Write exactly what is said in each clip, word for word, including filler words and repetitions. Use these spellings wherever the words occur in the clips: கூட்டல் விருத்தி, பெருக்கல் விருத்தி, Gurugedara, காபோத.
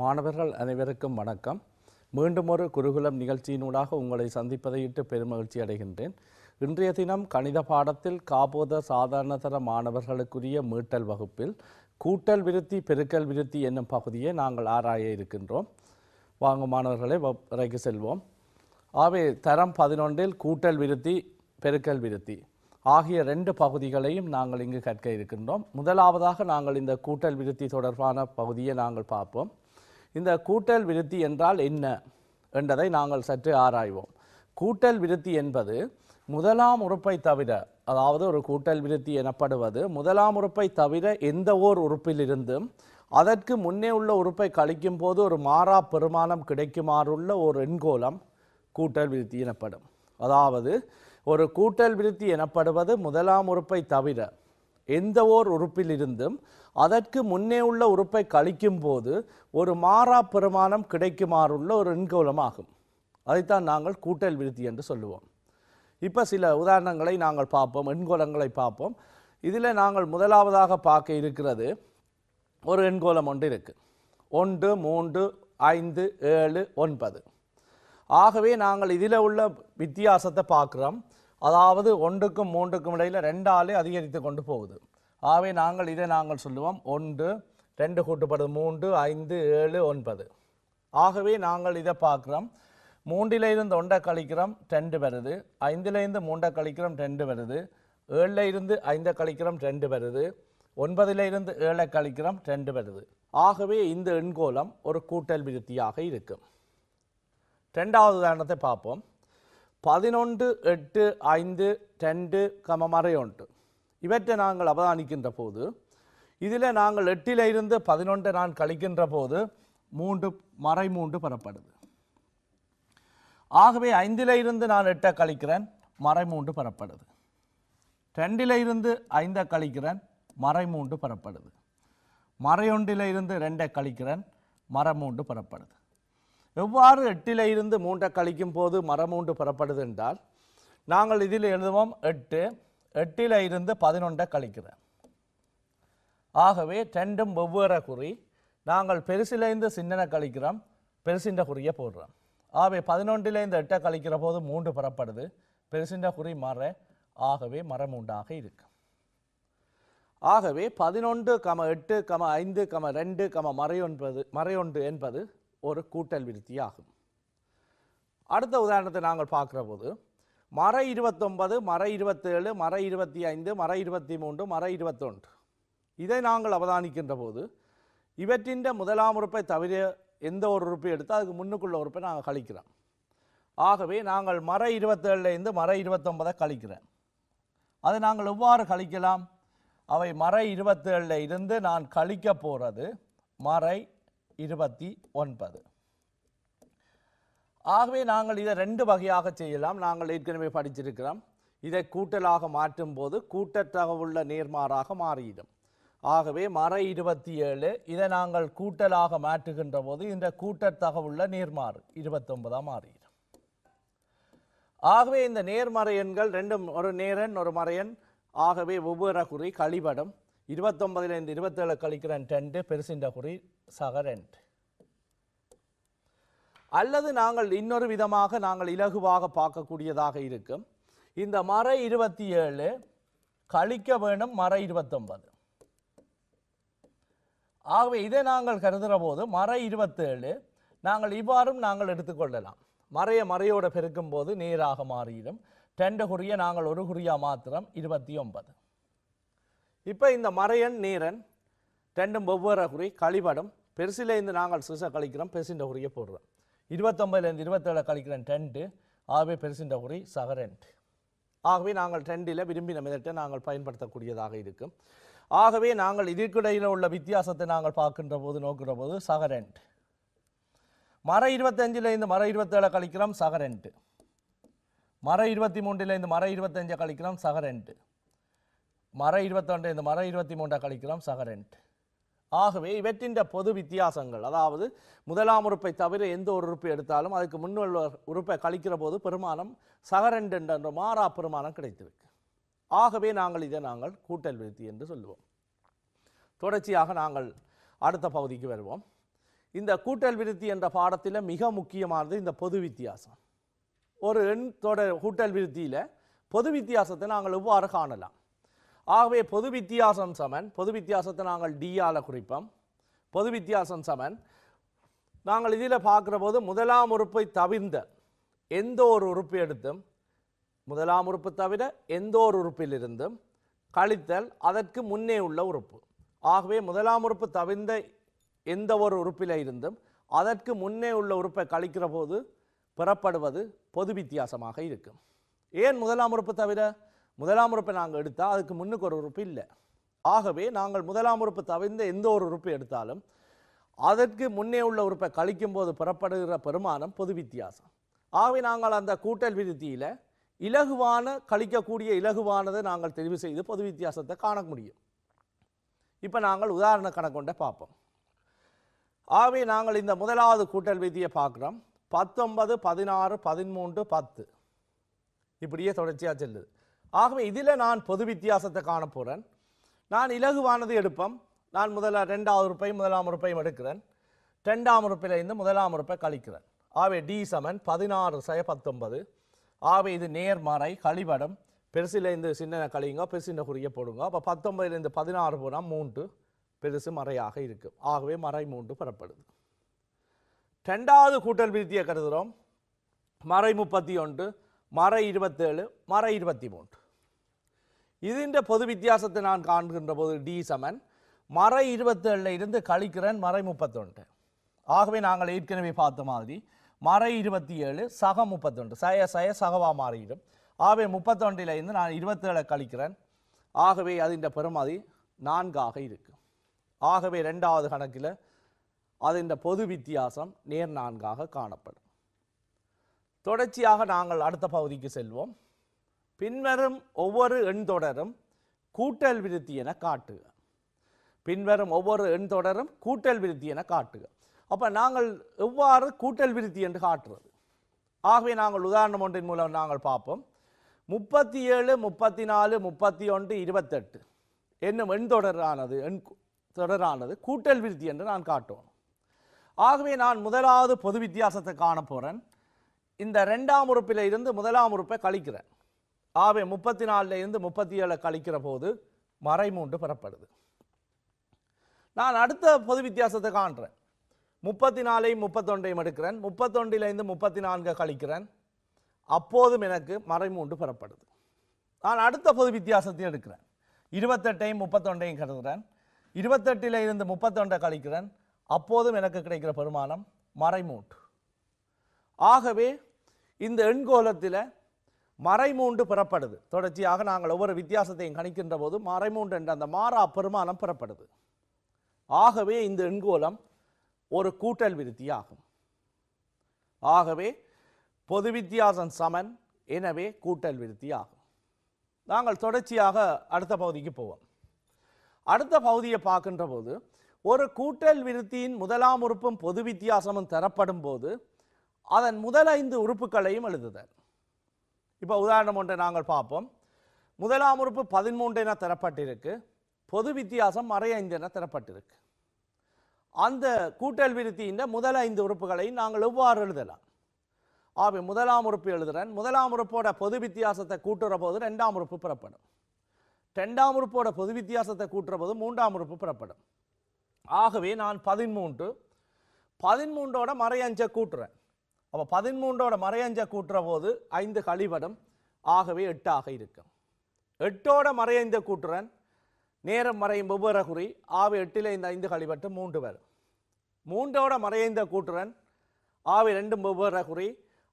மாணவர்கள் அனைவருக்கும் வணக்கம். மீண்டும் ஒரு குருகுலம் நிகழ்ச்சியினூடாக உங்களை சந்திப்பதையிட்டு பெருமகிழ்ச்சி அடைகின்றேன். இன்றைய தினம் கணித பாடத்தில் காபோத சாதாரணதர மாணவர்களுக்குரிய மீட்டல் வகுப்பில் கூட்டல் விருத்தி பெருக்கல் விருத்தி என்னும் பகுதியை நாங்கள் ஆராய இருக்கின்றோம். வாங்க மாணவர்களை வரைக்கு செல்வோம். ஆகவே தரம் பதினொன்றில் கூட்டல் விருத்தி பெருக்கல் விருத்தி ஆகிய ரெண்டு பகுதிகளையும் நாங்கள் இங்கு கற்க இருக்கின்றோம். முதலாவதாக நாங்கள் இந்த கூட்டல் விருத்தி தொடர்பான பகுதியை நாங்கள் பார்ப்போம். இந்த கூட்டல் விருத்தி என்றால் என்ன என்றதை நாங்கள் சற்று ஆராய்வோம். கூட்டல் விருத்தி என்பது முதலாம் உறுப்பை தவிர, அதாவது ஒரு கூட்டல் விருத்தி எனப்படுவது முதலாம் உறுப்பை தவிர எந்த ஓர் உறுப்பிலிருந்தும் அதற்கு முன்னே உள்ள உறுப்பை கழிக்கும் போது ஒரு மாறா பெருமானம் கிடைக்குமாறுள்ள ஒரு எண்கோலம் கூட்டல் விருத்தி எனப்படும். அதாவது ஒரு கூட்டல் விருத்தி எனப்படுவது முதலாம் உறுப்பை தவிர எந்த ஓர் உறுப்பிலிருந்தும் அதற்கு முன்னே உள்ள உறுப்பை கழிக்கும் போது ஒரு மாறா பெருமானம் கிடைக்குமாறுள்ள ஒரு எண்கோலமாகும். அதைத்தான் நாங்கள் கூட்டல் விருத்தி என்று சொல்லுவோம். இப்போ சில உதாரணங்களை நாங்கள் பார்ப்போம், எண்கோலங்களை பார்ப்போம். இதில் நாங்கள் முதலாவதாக பார்க்க இருக்கிறது ஒரு எண்கோலம் ஒன்று இருக்குது. ஒன்று, மூன்று, ஐந்து, ஏழு, ஒன்பது. ஆகவே நாங்கள் இதில் உள்ள வித்தியாசத்தை பார்க்குறோம். அதாவது ஒன்றுக்கும் மூன்றுக்கும் இடையில் ரெண்டாலே அதிகரித்து கொண்டு போகுது. ஆகவே நாங்கள் இதை நாங்கள் சொல்லுவோம் ஒன்று, ரெண்டு கூட்டுப்படுது மூன்று, ஐந்து, ஏழு, ஒன்பது. ஆகவே நாங்கள் இதை பார்க்குறோம். மூன்றிலிருந்து ஒன்றை கழிக்கிறோம், ரெண்டு வருது. ஐந்திலிருந்து மூன்றை கழிக்கிறோம், ரெண்டு வருது. ஏழில் இருந்து ஐந்தை கழிக்கிறோம், ரெண்டு வருது. ஒன்பதிலிருந்து ஏழை கழிக்கிறோம், ரெண்டு வருது. ஆகவே இந்த எண்கோலம் ஒரு கூட்டல் விருத்தியாக இருக்கும். ரெண்டாவது உதாரணத்தை பார்ப்போம். பதினொன்று, எட்டு, ஐந்து, ரெண்டு, கமமறை ஒன்று. இவற்றை நாங்கள் அவதானிக்கின்ற போது இதில் நாங்கள் எட்டில் இருந்து பதினொன்று நான் கழிக்கின்ற போது மூன்று மறை மூன்று பெறப்படுது. ஆகவே ஐந்தில் இருந்து நான் எட்டை கழிக்கிறேன், மறை மூன்று பெறப்படுது. ரெண்டில் இருந்து ஐந்தை கழிக்கிறேன், மறை மூன்று பெறப்படுது. மறையொன்றில் இருந்து ரெண்டை கழிக்கிறேன், மறை மூன்று பெறப்படுது. எவ்வாறு எட்டில் இருந்து மூன்றை கழிக்கும் போது மரமூன்று பெறப்படுது என்றால் நாங்கள் இதில் எழுதுவோம் எட்டு, எட்டில் இருந்து பதினொன்றை கழிக்கிறேன். ஆகவே ரெண்டும் வெவ்வேறு குறி. நாங்கள் பெருசிலேருந்து சின்னனை கழிக்கிறோம், பெருசின்ற குறியை போடுறோம். ஆகவே பதினொன்றிலேருந்து எட்டை கழிக்கிற போது மூன்று பெறப்படுது. பெருசின்ற குறி மற, ஆகவே மரமூண்டாக இருக்கு. ஆகவே பதினொன்று கம எட்டு கம ஐந்து கம ரெண்டு கம மறையொன்பது மறையொன்று என்பது ஒரு கூட்டல் விருத்தி ஆகும். அடுத்த உதாரணத்தை நாங்கள் பார்க்குற போது மறை இருபத்தொன்பது, மறை இருபத்தேழு, மறை இருபத்தி ஐந்து, மறை இருபத்தி மூன்று, மறை இருபத்தொன்று. இதை நாங்கள் அவதானிக்கின்ற போது இவற்றின் முதலாம் உறுப்பை தவிர எந்த ஒரு உறுப்பை எடுத்து அதுக்கு முன்னுக்குள்ள உறுப்பை நாங்கள் கழிக்கிறோம். ஆகவே நாங்கள் மறை இருபத்தேழுலேருந்து மறை இருபத்தொன்பதை கழிக்கிறேன். அதை நாங்கள் எவ்வாறு கழிக்கலாம்? அவை மறை இருபத்தேழில் இருந்து நான் கழிக்க போகிறது மறை இருபத்தி ஒன்பது. ஆகவே நாங்கள் இதை ரெண்டு வகையாக செய்யலாம். நாங்கள் ஏற்கனவே படிச்சிருக்கிறோம். இதை கூட்டலாக மாற்றும் போது கூட்டற்றாக உள்ள நேர்மாறாக மாறிடும். ஆகவே மறை இருபத்தி ஏழு இதை நாங்கள் கூட்டலாக மாற்றுகின்ற போது இந்த கூட்டற்றாக உள்ள நேர்மாறு இருபத்தி ஒன்பதாக மாறிடும். ஆகவே இந்த நேர்மறை எண்கள் ரெண்டும் ஒரு நேரன் ஒரு மறையன். ஆகவே ஒவ்வொரு குறி கழிபடும். இருபத்தொன்பதிலிருந்து இருபத்தேழு கழிக்கிறேன் ரெண்டு, பெருசின்ற குறி சக ரெண்டு. அல்லது நாங்கள் இன்னொரு விதமாக நாங்கள் இலகுவாக பார்க்கக்கூடியதாக இருக்கும். இந்த மறை இருபத்தி ஏழு கழிக்க வேண்டும் மறை இருபத்தொன்பது. ஆகவே இதை நாங்கள் கருதுகிற போது மறை இருபத்தேழு நாங்கள் இவ்வாறும் நாங்கள் எடுத்துக்கொள்ளலாம். மறைய மறையோடு பெருக்கும் போது நேராக மாறிடும். ரெண்டு குறியை நாங்கள் ஒரு குறியா மாத்திரம் இருபத்தி ஒன்பது. இப்போ இந்த மறையன் நீரன் ரெண்டும் ஒவ்வொரு குறி கழிபடும். பெருசிலேருந்து நாங்கள் சிசை கழிக்கிறோம், பெருசின்ற குறியை போடுறோம். இருபத்தொம்பதுலேருந்து இருபத்தேழு கழிக்கிறேன் ரெண்டு. ஆகவே பெருசின்ற குறி சக ரெண்டு. ஆகவே நாங்கள் ரெண்டில் விரும்பின மிதத்தை நாங்கள் பயன்படுத்தக்கூடியதாக இருக்கும். ஆகவே நாங்கள் இதற்கிடையில் உள்ள வித்தியாசத்தை நாங்கள் பார்க்கின்ற போது நோக்கிற போது சக ரெண்டு. மறை இருபத்தஞ்சிலேருந்து மறை இருபத்தேழு கழிக்கிறோம் சக ரெண்டு. மறை இருபத்தி மூன்றிலேருந்து மறை இருபத்தஞ்சை கழிக்கிறோம் சக ரெண்டு. மறை இருபத்தொன்று இந்த மறை இருபத்தி மூன்றை கழிக்கிறோம் சக ரெண்டு. ஆகவே இவற்றின் பொது வித்தியாசங்கள், அதாவது முதலாம் உறுப்பை தவிர எந்த ஒரு உறுப்பை எடுத்தாலும் அதுக்கு முன்னுள்ள உறுப்பை கழிக்கிற போது பெருமானம் சக ரெண்டு என்ற மாறா பெருமானம் கிடைத்திருக்கு. ஆகவே நாங்கள் இதை நாங்கள் கூட்டல் விருத்தி என்று சொல்லுவோம். தொடர்ச்சியாக நாங்கள் அடுத்த பகுதிக்கு வருவோம். இந்த கூட்டல் விருத்தி என்ற பாடத்தில் மிக முக்கியமானது இந்த பொது வித்தியாசம். ஒரு எண்தோட கூட்டல் விருத்தியில் பொது வித்தியாசத்தை நாங்கள் எவ்வாறு காணலாம்? ஆகவே பொது வித்தியாசம் சமன், பொது வித்தியாசத்தை நாங்கள் டியால் குறிப்போம். பொது வித்தியாசம் சமன், நாங்கள் இதில் பார்க்குற போது முதலாம் உறுப்பை தவிர்ந்த எந்த ஒரு உறுப்பு எடுத்தும், முதலாம் உறுப்பு தவிர எந்த ஒரு உறுப்பிலிருந்தும் கழித்தல் அதற்கு முன்னே உள்ள உறுப்பு. ஆகவே முதலாம் உறுப்பு தவிர்ந்த எந்த ஒரு உறுப்பில் இருந்தும் அதற்கு முன்னே உள்ள உறுப்பை கழிக்கிற போது பெறப்படுவது பொது வித்தியாசமாக இருக்கும். ஏன் முதலாம் உறுப்பு தவிர? முதலாம் உறுப்பை நாங்கள் எடுத்தால் அதுக்கு முன்னுக்கு ஒரு உறுப்பு இல்லை. ஆகவே நாங்கள் முதலாம் உறுப்பு தவிர்ந்த எந்த ஒரு உறுப்பு எடுத்தாலும் அதற்கு முன்னே உள்ள உறுப்பை கழிக்கும் போது பெறப்படுகிற பெருமானம் பொது வித்தியாசம். ஆகவே நாங்கள் அந்த கூட்டல் விருத்தியில் இலகுவான கழிக்கக்கூடிய இலகுவானதை நாங்கள் தெரிவு செய்து பொது வித்தியாசத்தை காண முடியும். இப்போ நாங்கள் உதாரண கணக்கொண்டை பார்ப்போம். ஆகவே நாங்கள் இந்த முதலாவது கூட்டல் விதியை பார்க்குறோம். பத்தொன்பது, பதினாறு, பதிமூன்று, பத்து இப்படியே தொடர்ச்சியாக செல்லுது. ஆகவே இதில் நான் பொது வித்தியாசத்தை காண போகிறேன். நான் இலகுவானது எடுப்பேன். நான் முதல்ல ரெண்டாவது உறுப்பை முதலாம் உறுப்பையும் எடுக்கிறேன். ரெண்டாம் உறுப்பிலிருந்து முதலாம் உறுப்பை கழிக்கிறேன். ஆகவே டி சமன் பதினாறு சய பத்தொன்பது. ஆகவே இது நேர்மறை கழிவடம். பெருசிலேருந்து சின்ன கழியுங்க, பெருசின்ன குறிய போடுங்க. அப்போ பத்தொன்பதுலேருந்து பதினாறு போனால் மூன்று, பெருசு மறையாக இருக்கும். ஆகவே மறை மூன்று பெறப்படுது. ரெண்டாவது கூட்டல் விருத்தியை கருதுகிறோம். மறை முப்பத்தி ஒன்று, மறை இருபத்தேழு, மறை இருபத்தி மூன்று. இதுன்ற பொது வித்தியாசத்தை நான் காண்கின்ற போது டி சமன் மறை இருபத்தேழில் இருந்து கழிக்கிறேன் மறை முப்பத்தொன்று. ஆகவே நாங்கள் ஏற்கனவே பார்த்த மாதிரி மறை இருபத்தி ஏழு சக முப்பத்தொன்று, சய சய சகவா மாறிடும். ஆகவே முப்பத்தொன்றில் இருந்து நான் இருபத்தேழை கழிக்கிறேன். ஆகவே அதின் பெறுமதி நான்காக இருக்கும். ஆகவே ரெண்டாவது கணக்கில் அதின் பொது வித்தியாசம் நேர் நான்காக காணப்படும். தொடர்ச்சியாக நாங்கள் அடுத்த பகுதிக்கு செல்வோம். பின்வரும் ஒவ்வொரு எண்தொடரும் கூட்டல் விருத்தி என காட்டுக. பின்வரும் ஒவ்வொரு எண்தொடரும் கூட்டல் விருத்தி என காட்டுக. அப்போ நாங்கள் எவ்வாறு கூட்டல் விருத்தி என்று காட்டுறது? ஆகவே நாங்கள் உதாரணம் ஒன்றின் மூலம் நாங்கள் பார்ப்போம். முப்பத்தி ஏழு, முப்பத்தி நாலு, முப்பத்தி ஒன்று, இருபத்தெட்டு என்னும் எண் தொடரானது எண் தொடரானது கூட்டல் விருத்தி என்று நான் காட்டுவோம். ஆகவே நான் முதலாவது பொது வித்தியாசத்தை காண போகிறேன். இந்த ரெண்டாம் உறுப்பில் இருந்து முதலாம் உறுப்பை கழிக்கிறேன். ஆகவே முப்பத்தி நாலில் இருந்து முப்பத்தி ஏழை கழிக்கிற போது மறை மூன்று பெறப்படுது. நான் அடுத்த பொது வித்தியாசத்தை காண்கிறேன். முப்பத்தி நாலையும் முப்பத்தொன்றையும் எடுக்கிறேன். முப்பத்தொன்றிலிருந்து முப்பத்தி நான்கை கழிக்கிறேன். அப்போதும் எனக்கு மறை மூன்று பெறப்படுது. நான் அடுத்த பொது வித்தியாசத்தையும் எடுக்கிறேன். இருபத்தெட்டையும் முப்பத்தொன்றையும் கருதுகிறேன். இருபத்தெட்டில் இருந்து முப்பத்தொன்றை கழிக்கிறேன். அப்போதும் எனக்கு கிடைக்கிற பெருமானம் மறை மூன்று. ஆகவே இந்த எண்கோலத்தில் மறை மூன்று பெறப்படுது. தொடர்ச்சியாக நாங்கள் ஒவ்வொரு வித்தியாசத்தையும் கணிக்கின்ற போது மறை மூன்று என்ற அந்த மாறா பெருமானம் பெறப்படுது. ஆகவே இந்த எண்கோலம் ஒரு கூட்டல் விருத்தி ஆகும். ஆகவே பொது வித்தியாசம் சமன், எனவே கூட்டல் விருத்தி ஆகும். நாங்கள் தொடர்ச்சியாக அடுத்த பகுதிக்கு போவோம். அடுத்த பகுதியை பார்க்கின்ற போது ஒரு கூட்டல் விருத்தியின் முதலாம் உறுப்பும் பொது வித்தியாசமும் தரப்படும் போது அதன் முதல் ஐந்து உறுப்புகளையும் எழுதுதல். இப்போ உதாரணம் ஒன்றை நாங்கள் பார்ப்போம். முதலாம் உறுப்பு பதிமூன்று என தரப்பட்டிருக்கு. பொது வித்தியாசம் மறை ஐந்து என தரப்பட்டிருக்கு. அந்த கூட்டல் விருத்தியின் முதல் ஐந்து உறுப்புகளை நாங்கள் எவ்வாறு எழுதலாம்? ஆகவே முதலாம் உறுப்பு எழுதுகிறேன். முதலாம் உறுப்போட பொது வித்தியாசத்தை கூட்டுற போது ரெண்டாம் உறுப்பு பெறப்படும். ரெண்டாம் உறுப்போட பொது வித்தியாசத்தை கூட்டுற போது மூன்றாம் உறுப்பு பெறப்படும். ஆகவே நான் பதிமூன்று பதிமூன்றோட மறை அஞ்சை கூட்டுறேன். அப்போ பதிமூன்றோட மறை அஞ்சை கூட்டுற போது ஐந்து கழிவடும். ஆகவே எட்டாக இருக்கும். எட்டோட மறை ஐந்தை கூட்டுறேன். நேரம் மறையும் வெவ்வேறு குறி. ஆவி எட்டில் இந்த ஐந்து கழிவட்டு மூன்று வரும். மூன்றோட மறைந்த கூட்டுறன். ஆவி ரெண்டும் வெவ்வேறு குறி.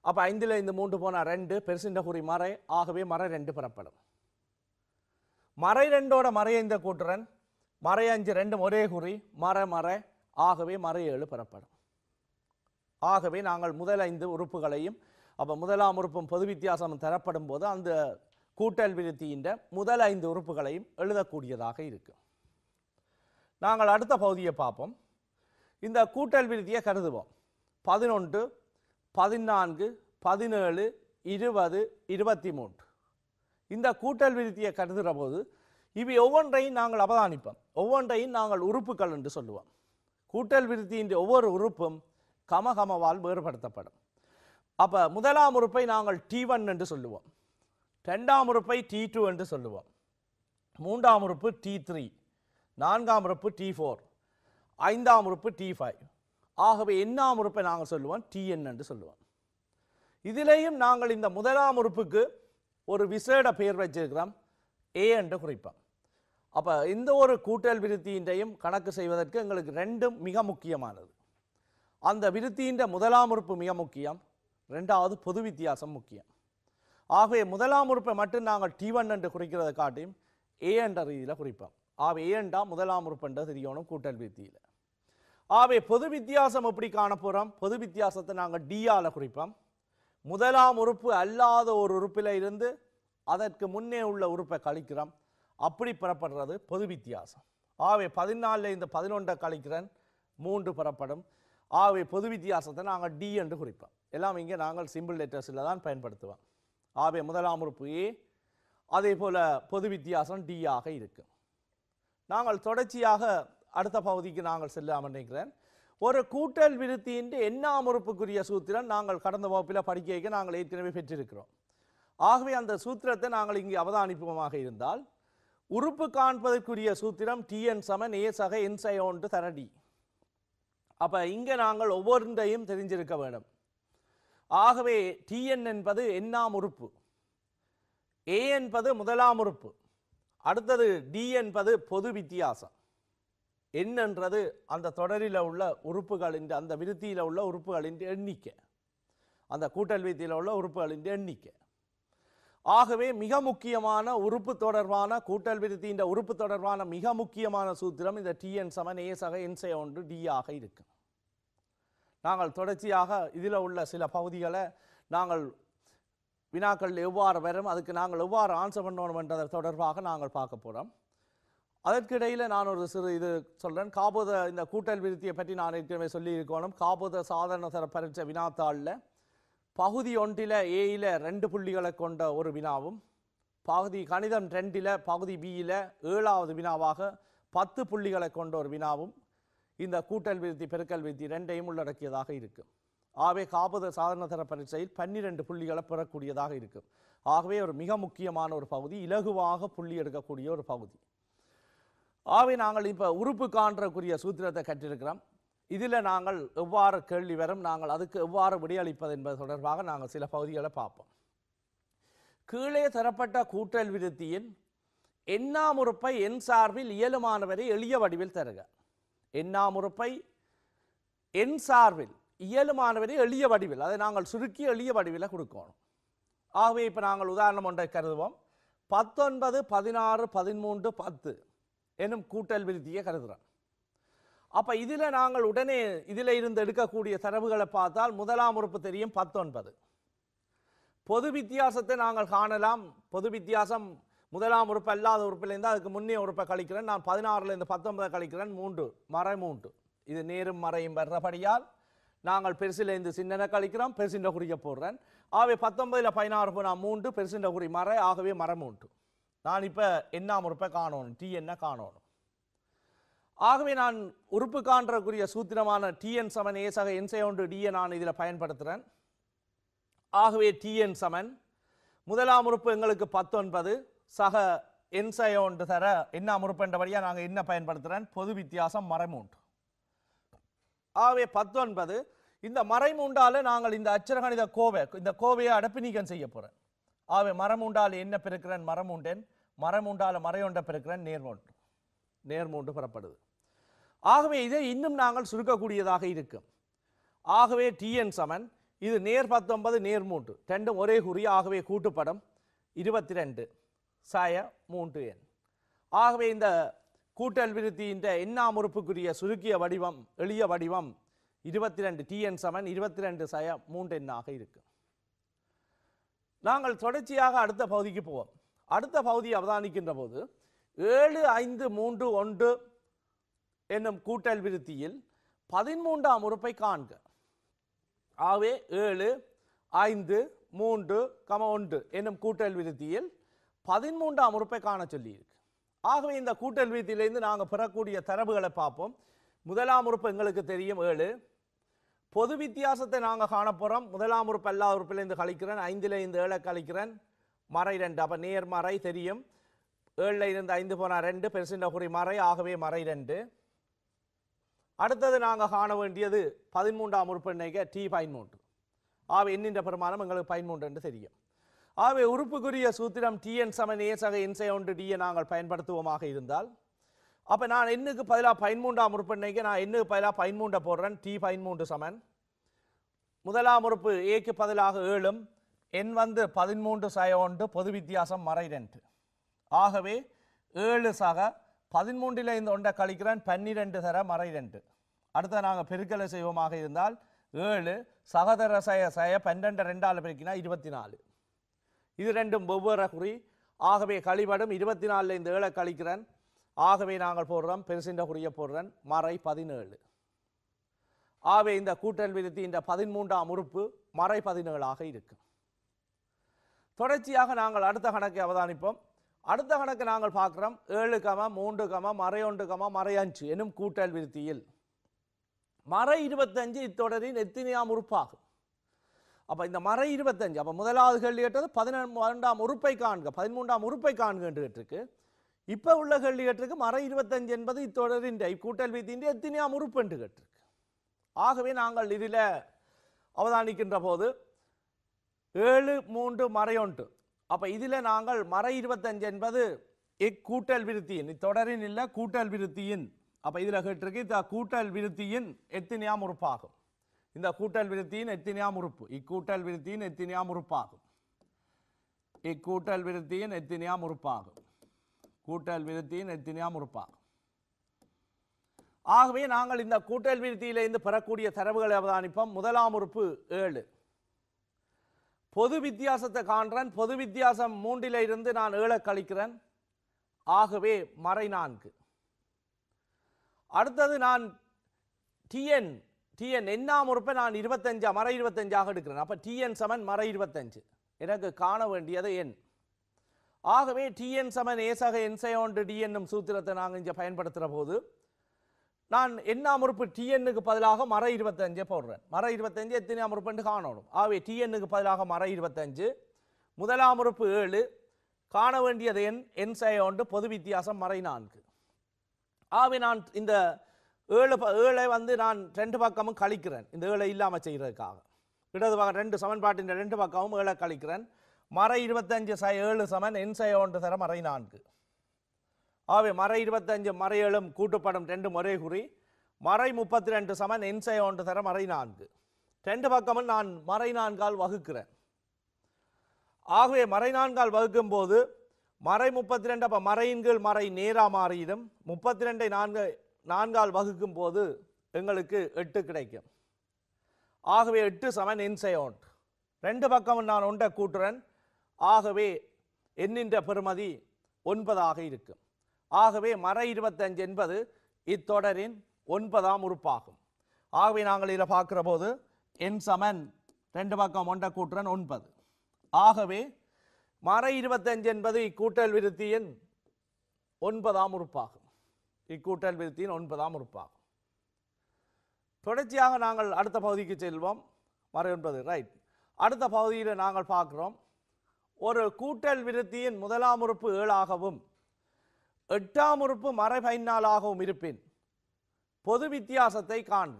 அப்போ ஐந்தில் இந்த மூன்று போனால் ரெண்டு, பெருசின்ற குறி மறை. ஆகவே மறை ரெண்டு பெறப்படும். மறை ரெண்டோட மறைந்த கூட்டுறன். மறை அஞ்சு ரெண்டும் ஒரே குறி மறை மறை. ஆகவே மறை ஏழு பெறப்படும். ஆகவே நாங்கள் முதல் ஐந்து உறுப்புகளையும், அப்போ முதலாம் உறுப்பும் பொது வித்தியாசமும் தரப்படும் போது அந்த கூட்டல் விருத்தியின் முதல் ஐந்து உறுப்புகளையும் எழுதக்கூடியதாக இருக்கும். நாங்கள் அடுத்த பகுதியை பார்ப்போம். இந்த கூட்டல் விருத்தியை கருதுவோம். பதினொன்று, பதினான்கு, பதினேழு, இருபது, இருபத்தி மூன்று இந்த கூட்டல் விருத்தியை கருதுகிற போது இவை ஒவ்வொன்றையும் நாங்கள் அவதானிப்போம். ஒவ்வொன்றையும் நாங்கள் உறுப்புகள் என்று சொல்லுவோம். கூட்டல் விருத்தியின் ஒவ்வொரு உறுப்பும் கமகமவால் வேறுபடுத்தப்படும். அப்போ முதலாம் உறுப்பை நாங்கள் டி ஒன் என்று சொல்லுவோம், ரெண்டாம் உறுப்பை டி டூ என்று சொல்லுவோம், மூன்றாம் உறுப்பு டி த்ரீ, நான்காம் உறுப்பு டி ஃபோர், ஐந்தாம் உறுப்பு டி ஃபைவ். ஆகவே எண்ணாம் உறுப்பை நாங்கள் சொல்லுவோம் டிஎன் என்று சொல்லுவோம். இதிலேயும் நாங்கள் இந்த முதலாம் உறுப்புக்கு ஒரு விசேட பெயர் வச்சிருக்கிறோம், ஏ என்று குறிப்போம். அப்போ இந்த ஒரு கூட்டல் விருத்தியின்றையும் கணக்கு செய்வதற்கு எங்களுக்கு ரெண்டும் மிக முக்கியமானது. அந்த விருத்தியின் முதலாம் உறுப்பு மிக முக்கியம், ரெண்டாவது பொது வித்தியாசம் முக்கியம். ஆகவே முதலாம் உறுப்பை மட்டும் நாங்கள் டி ஒன் என்று குறிக்கிறத காட்டியும் ஏ என்ற ரீதியில் குறிப்போம். ஆகவே ஏண்டா முதலாம் உறுப்புன்ற தெரியணும் கூட்டல் விருத்தியில். ஆகவே பொது வித்தியாசம் எப்படி காணப்போகிறோம், பொது வித்தியாசத்தை நாங்கள் டியால் குறிப்போம். முதலாம் உறுப்பு அல்லாத ஒரு உறுப்பில் இருந்து அதற்கு முன்னே உள்ள உறுப்பை கழிக்கிறோம், அப்படி பெறப்படுறது பொது வித்தியாசம். ஆகவே பதினாலில் இந்த பதினொன்றை கழிக்கிறேன், மூன்று பெறப்படும். ஆகவே பொது வித்தியாசத்தை நாங்கள் டி என்று குறிப்போம். எல்லாம் இங்கே நாங்கள் சிம்பிள் லெட்டர்ஸில் தான் பயன்படுத்துவோம். ஆகவே முதலாம் உறுப்பு ஏ, அதே போல் பொது வித்தியாசம் டி ஆக இருக்கும். நாங்கள் தொடர்ச்சியாக அடுத்த பகுதிக்கு நாங்கள் செல்லாமல் நினைக்கிறேன். ஒரு கூட்டல் விருத்தியின் எண்ணாம் உறுப்புக்குரிய சூத்திரம் நாங்கள் கடந்த வகுப்பில் படிக்க நாங்கள் ஏற்கனவே பெற்றிருக்கிறோம். ஆகவே அந்த சூத்திரத்தை நாங்கள் இங்கே அவதானிப்பமாக இருந்தால், உறுப்பு காண்பதற்குரிய சூத்திரம் டிஎன் சமன் ஏ சக என் சயோன்று தரடி. அப்போ இங்கே நாங்கள் ஒவ்வொன்றையும் தெரிஞ்சிருக்க வேண்டும். ஆகவே டிஎன் என்பது எண்ணாம் உறுப்பு, ஏ என்பது முதலாம் உறுப்பு, அடுத்தது டி என்பது பொது வித்தியாசம், என்னன்றது அந்த தொடரில் உள்ள உறுப்புகளின் அந்த விருத்தியில் உள்ள உறுப்புகளின் எண்ணிக்கை, அந்த கூட்டல் விருத்தியில் உள்ள உறுப்புகளின் எண்ணிக்கை. ஆகவே மிக முக்கியமான உறுப்பு தொடர்பான கூட்டல் விருத்தி இந்த உறுப்பு தொடர்பான மிக முக்கியமான சூத்திரம் இந்த டிஎன் சமன் ஏ சக என்சை ஒன்று டி ஆக இருக்கும். நாங்கள் தொடர்ச்சியாக இதில் உள்ள சில பகுதிகளை நாங்கள் வினாக்கள் எவ்வாறு வரும், அதுக்கு நாங்கள் எவ்வாறு ஆன்சர் பண்ணணும் என்றதை தொடர்பாக நாங்கள் பார்க்க போகிறோம். அதற்கிடையில் நான் ஒரு சிறு இது சொல்கிறேன். காபோத இந்த கூட்டல் விருத்தியை பற்றி நான் ஏற்கனவே சொல்லியிருக்கணும். காபோத சாதாரண தர பரீட்சை வினாத்தாளில் பகுதி ஒன்றில் ஏயில் ரெண்டு புள்ளிகளை கொண்ட ஒரு வினாவும், பகுதி கணிதம் ரெண்டில் பகுதி பியில் ஏழாவது வினாவாக பத்து புள்ளிகளை கொண்ட ஒரு வினாவும் இந்த கூட்டல் விருத்தி பெருக்கல் விருத்தி ரெண்டையும் உள்ளடக்கியதாக இருக்கும். ஆகவே காபோத சாதாரண தர பரீட்சையில் பன்னிரெண்டு புள்ளிகளை பெறக்கூடியதாக இருக்கும். ஆகவே ஒரு மிக முக்கியமான ஒரு பகுதி, இலகுவாக புள்ளி எடுக்கக்கூடிய ஒரு பகுதி. ஆகவே நாங்கள் இப்போ உறுப்பு காண்றக்குரிய சூத்திரத்தை கற்றிருக்கிறோம். இதில் நாங்கள் எவ்வாறு கேள்வி வரும், நாங்கள் அதுக்கு எவ்வாறு விடையளிப்பது என்பது தொடர்பாக நாங்கள் சில பகுதிகளை பார்ப்போம். கீழே தரப்பட்ட கூட்டல் விருத்தியின் எண்ணாம் உறுப்பை எண் சார்பில் இயலுமானவரை எளிய வடிவில் தருக. எண்ணாம் உறுப்பை எண் சார்பில் இயலுமானவரை எளிய வடிவில், அதை நாங்கள் சுருக்கி எளிய வடிவில் கொடுக்கணும். ஆகவே இப்போ நாங்கள் உதாரணம் ஒன்றை கருதுவோம். பத்தொன்பது பதினாறு பதிமூன்று பத்து என்னும் கூட்டல் விருத்தியை கருதுகிறோம். அப்போ இதில் நாங்கள் உடனே இதில் இருந்து எடுக்கக்கூடிய தரவுகளை பார்த்தால் முதலாம் உறுப்பு தெரியும் பத்தொன்பது. பொது வித்தியாசத்தை நாங்கள் காணலாம். பொது வித்தியாசம் முதலாம் உறுப்பு அல்லாத உறுப்பிலேருந்து அதுக்கு முன்னே உறுப்பை கழிக்கிறேன். நான் பதினாறுலேருந்து பத்தொன்பதை கழிக்கிறேன், மூன்று மறை மூன்று. இது நேரும் மறையும் வர்றபடியால் நாங்கள் பெருசிலேருந்து சின்னனை கழிக்கிறோம், பெருசின்ற குறிக்க போடுறேன். ஆகவே பத்தொன்பதில் பதினாறு போனால் மூன்று, பெருசின்ற குறி மறை, ஆகவே மறை மூன்று. நான் இப்போ எண்ணாம் உறுப்பை காணணும், டி என்ன காணணும். ஆகவே நான் உறுப்பு காண்றக்குரிய சூத்திரமான டிஎன் சமன் ஏ சக என் செய்யொன்று டிஎ நான் இதில் பயன்படுத்துகிறேன். ஆகவே டிஎன் சமன் முதலாம் உறுப்பு எங்களுக்கு பத்தொன்பது சக என் செய்யொன்று தர எண்ணாம் உறுப்புன்றபடியாக நாங்கள் என்ன பயன்படுத்துகிறேன், பொது வித்தியாசம் மறைமூன்று. ஆகவே பத்தொன்பது இந்த மறைமூண்டால் நாங்கள் இந்த அச்சரகணித கோவை இந்த கோவையை அடப்பு நீக்கம் செய்ய போகிறேன். ஆகவே மரமூண்டால் என்ன பெருக்கிறேன், மரமூண்டேன், மரமூண்டால் மறையொன்றை பெருக்கிறேன், நேர்மூன்று நேர்மூன்று பெறப்படுது. ஆகவே இதை இன்னும் நாங்கள் சுருக்கக்கூடியதாக இருக்கும். ஆகவே டிஎன் சமன் இது நேர் பத்தொன்பது நேர் மூன்று, ரெண்டும் ஒரே குறி, ஆகவே கூட்டுப்படம் இருபத்தி ரெண்டு சாய மூன்று எண். ஆகவே இந்த கூட்டல் விருத்தியின் எண்ணாம் உறுப்புக்குரிய சுருக்கிய வடிவம் எளிய வடிவம் இருபத்தி ரெண்டு டிஎன் சமன் இருபத்தி ரெண்டு சாய மூன்று எண்ணாக இருக்கும். நாங்கள் தொடர்ச்சியாக அடுத்த பகுதிக்கு போவோம். அடுத்த பகுதியை அவதானிக்கின்ற போது ஏழு ஐந்து மூன்று ஒன்று என்னும் கூட்டல் விருத்தியில் பதிமூன்றாம் உறுப்பை காண்க. ஆகவே ஏழு ஐந்து மூன்று கம ஒன்று என்னும் கூட்டல் விருத்தியில் பதிமூன்றாம் உறுப்பை காண சொல்லியிருக்கு. ஆகவே இந்த கூட்டல் விருத்தியிலிருந்து நாங்கள் பெறக்கூடிய தரவுகளை பார்ப்போம். முதலாம் உறுப்பு எங்களுக்கு தெரியும் ஏழு. பொது வித்தியாசத்தை நாங்கள் காணப்போகிறோம். முதலாம் உறுப்பு எல்லா உறுப்பிலேருந்து கழிக்கிறேன். ஐந்தில் இருந்து ஏழை கழிக்கிறேன். மறை ரெண்டு. அப்போ நேர் மறை தெரியும். ஏழில் இருந்து ஐந்து போனால் ரெண்டு. பெருசின்ற குறி மறை. ஆகவே மறை ரெண்டு. அடுத்தது நாங்கள் காண வேண்டியது பதிமூன்றாம் உறுப்பு எண்ணிக்கை டி பதிமூன்று. ஆகவே எண்ணின்ற பெருமானம் எங்களுக்கு பதிமூன்று என்று தெரியும். ஆகவே உறுப்புக்குரிய சூத்திரம் டிஎன் சமன் ஏ சக இன்சை ஒன்று டியை நாங்கள் பயன்படுத்துவோமாக இருந்தால், அப்போ நான் எண்ணுக்கு பதிலாக பதிமூன்றாம் உறுப்பு எண்ணிக்கை நான் எண்ணுக்கு பதிலாக பதிமூன்றை போடுறேன். டி பதிமூன்று சமன் முதலாம் உறுப்பு ஏக்கு பதிலாக ஏழும் எண் வந்து பதிமூன்று சக ஒன்று, பொது வித்தியாசம் மறை ரெண்டு. ஆகவே ஏழு சக பதிமூன்றில் இந்த ஒன்றை கழிக்கிறேன். பன்னிரெண்டு தர மறை ரெண்டு. அடுத்த நாங்கள் பெருக்கலை செய்வோமாக இருந்தால் ஏழு சகதர சய சய பன்னெண்டு ரெண்டால் பெருக்கினா இருபத்தி நாலு. இது ரெண்டும் ஒவ்வொரு குறி. ஆகவே கழிபடும் இருபத்தி நாலில் இந்த ஏழை கழிக்கிறேன். ஆகவே நாங்கள் போடுறோம் பெருசின்ற குறிய போடுறேன் மறை பதினேழு. ஆகவே இந்த கூட்டல் விருத்தி இந்த பதிமூன்றாம் உறுப்பு மறை பதினேழாக இருக்கும். தொடர்ச்சியாக நாங்கள் அடுத்த கணக்கை அவதானிப்போம். அடுத்த கணக்கு நாங்கள் பார்க்குறோம் ஏழு கம மூன்று கம மறை ஒன்று கம மறை அஞ்சு எனும் கூட்டல் விருத்தியில் மறை இருபத்தஞ்சு இத்தொடரின் எத்தனையாம் உறுப்பாகும். அப்போ இந்த மறை இருபத்தஞ்சு, அப்போ முதலாவது கேள்வி கேட்டது பதினொன்றாம் உறுப்பை காண்க, பதிமூன்றாம் உறுப்பை காண்க என்று கேட்டிருக்கு. இப்போ உள்ள கேள்வி கேட்டிருக்கு மறை இருபத்தஞ்சு என்பது இத்தொடரின் கூட்டல் விருத்தியின் எத்தனையாம் உறுப்பு என்று கேட்டிருக்கு. ஆகவே நாங்கள் இதில் அவதானிக்கின்ற போது ஏழு மூன்று மறை ஒன்று, அப்போ இதில் நாங்கள் மறை இருபத்தஞ்சு என்பது இக்கூட்டல் விருத்தியின் இத்தொடரின் இல்லை கூட்டல் விருத்தியின், அப்போ இதில் கேட்டிருக்கு இந்த கூட்டல் விருத்தியின் எத்தனையாம் உறுப்பாகும். இந்த கூட்டல் விருத்தியின் எத்தனையாம் உறுப்பு இக்கூட்டல் விருத்தியின் எத்தனையாம் உறுப்பாகும் இக்கூட்டல் விருத்தியின் எத்தனையாம் உறுப்பாகும் கூட்டல் விருத்தியின் எத்தனையாம் உறுப்பாகும். ஆகவே நாங்கள் இந்த கூட்டல் விருத்தியிலிருந்து பெறக்கூடிய தரவுகளை அவதானிப்போம். முதலாம் உறுப்பு ஏழு, பொது வித்தியாசத்தை காண்றேன். பொது வித்தியாசம் மூன்றில் இருந்து நான் ஏழை கழிக்கிறேன். ஆகவே மறை நான்கு. அடுத்தது நான் டிஎன் டிஎன் என்னாம் உறுப்பை நான் இருபத்தஞ்சா மறை இருபத்தஞ்சாக எடுக்கிறேன். அப்போ டிஎன் சமன் மறை இருபத்தஞ்சு எனக்கு காண வேண்டியது என். ஆகவே டிஎன் சமன் ஏசக என்சை ஒன்று டி என்னும் சூத்திரத்தை நாங்கள் இங்கே பயன்படுத்துகிற போது நான் என்னாம் உறுப்பு டிஎன்னுக்கு பதிலாக மறை இருபத்தஞ்சை போடுறேன். மறை இருபத்தஞ்சு எத்தனையாம் உறுப்புன்னு காணணும். ஆகவே டிஎன்னுக்கு பதிலாக மறை இருபத்தஞ்சு. முதலாம் உறுப்பு ஏழு, காண வேண்டியது என் என் சை ஒன்று, பொது வித்தியாசம் மறை நான்கு. ஆகவே நான் இந்த ஏழு ஏழை வந்து நான் ரெண்டு பக்கமும் கழிக்கிறேன். இந்த ஏழை இல்லாமல் செய்கிறதுக்காக இடது பக்கம் ரெண்டு சமன்பாட்டின் ரெண்டு பக்கமும் ஏழை கழிக்கிறேன். மறை இருபத்தஞ்சு சை ஏழு சமன் என் சை ஒன்று தர மறை நான்கு. ஆகவே மறை இருபத்தஞ்சு மறையலும் கூட்டுப்படும் ரெண்டு ஒரே குறி. மறை முப்பத்தி ரெண்டு சமன் என் சை ஒன்று தர மறை நான்கு. ரெண்டு பக்கமும் நான் மறை நான்கால் வகுக்கிறேன். ஆகவே மறை நான்கால் வகுக்கும் போது மறை முப்பத்தி ரெண்டு, அப்போ மறையின் கீழ் மறை நேராக மாறிடும். முப்பத்தி ரெண்டை நான்கு நான்கால் வகுக்கும் போது எங்களுக்கு எட்டு கிடைக்கும். ஆகவே எட்டு சமன் என் சை ஒன்று. ரெண்டு பக்கமும் நான் ஒன்றை கூட்டுறேன். ஆகவே எண்ணின்ற பெறுமதி ஒன்பதாக இருக்கும். ஆகவே மறை இருபத்தஞ்சு என்பது இத்தொடரின் ஒன்பதாம் உறுப்பாகும். ஆகவே நாங்கள் இதில் பார்க்குற போது என் சமன் ரெண்டு பக்கம் ஒன்றை கூட்டுறன் ஒன்பது. ஆகவே மறை இருபத்தஞ்சு என்பது இக்கூட்டல் விருத்தியின் ஒன்பதாம் உறுப்பாகும். இக்கூட்டல் விருத்தியின் ஒன்பதாம் உறுப்பாகும். தொடர்ச்சியாக நாங்கள் அடுத்த பகுதிக்கு செல்வோம். மறை ஒன்பது ரைட். அடுத்த பகுதியில் நாங்கள் பார்க்குறோம் ஒரு கூட்டல் விருத்தியின் முதலாம் உறுப்பு ஏழாகவும் எட்டாம் உறுப்பு மறை பதினாலாகவும் இருப்பின் பொது வித்தியாசத்தை காண்க.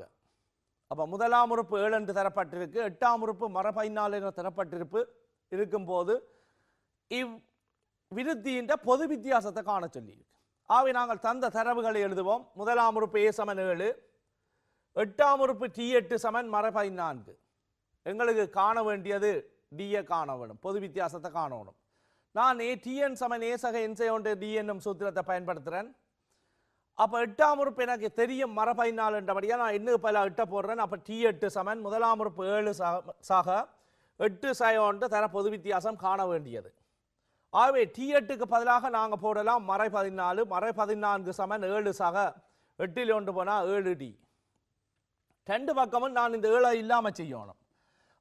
அப்போ முதலாம் உறுப்பு ஏழு என்று தரப்பட்டிருக்கு, எட்டாம் உறுப்பு மறை பதினாலு என்று தரப்பட்டிருப்பு இருக்கும்போது இவ் விருத்தியின் பொது வித்தியாசத்தை காண சொல்லியிருக்கு. ஆகவே நாங்கள் தந்த தரவுகளை எழுதுவோம். முதலாம் உறுப்பு ஏ சமன் ஏழு, எட்டாம் உறுப்பு டி எட்டு சமன் மறை பதினான்கு. எங்களுக்கு காண வேண்டியது டிஏ காண வேணும், பொது வித்தியாசத்தை காணணும். நான் ஏ டிஎன் சமன் ஏ சக என்சை ஒன்று டி என்னும் சூத்திரத்தை பயன்படுத்துகிறேன். அப்போ எட்டாம் உறுப்பு எனக்கு தெரியும் மறை பதினாலு என்றபடியாக நான் எண்ணுக்கு பதிலாக எட்ட போடுறேன். அப்போ டி எட்டு சமன் முதலாம் உறுப்பு ஏழு சக சக எட்டு சக ஒன்று தர பொது வித்தியாசம் காண வேண்டியது. ஆகவே டி எட்டுக்கு பதிலாக நாங்கள் போடலாம் மறை பதினாலு. மறை பதினான்கு சமன் ஏழு சக எட்டில் ஒன்று போனால் ஏழு டி. ரெண்டு பக்கமும் நான் இந்த ஏழை இல்லாமல் செய்யணும்.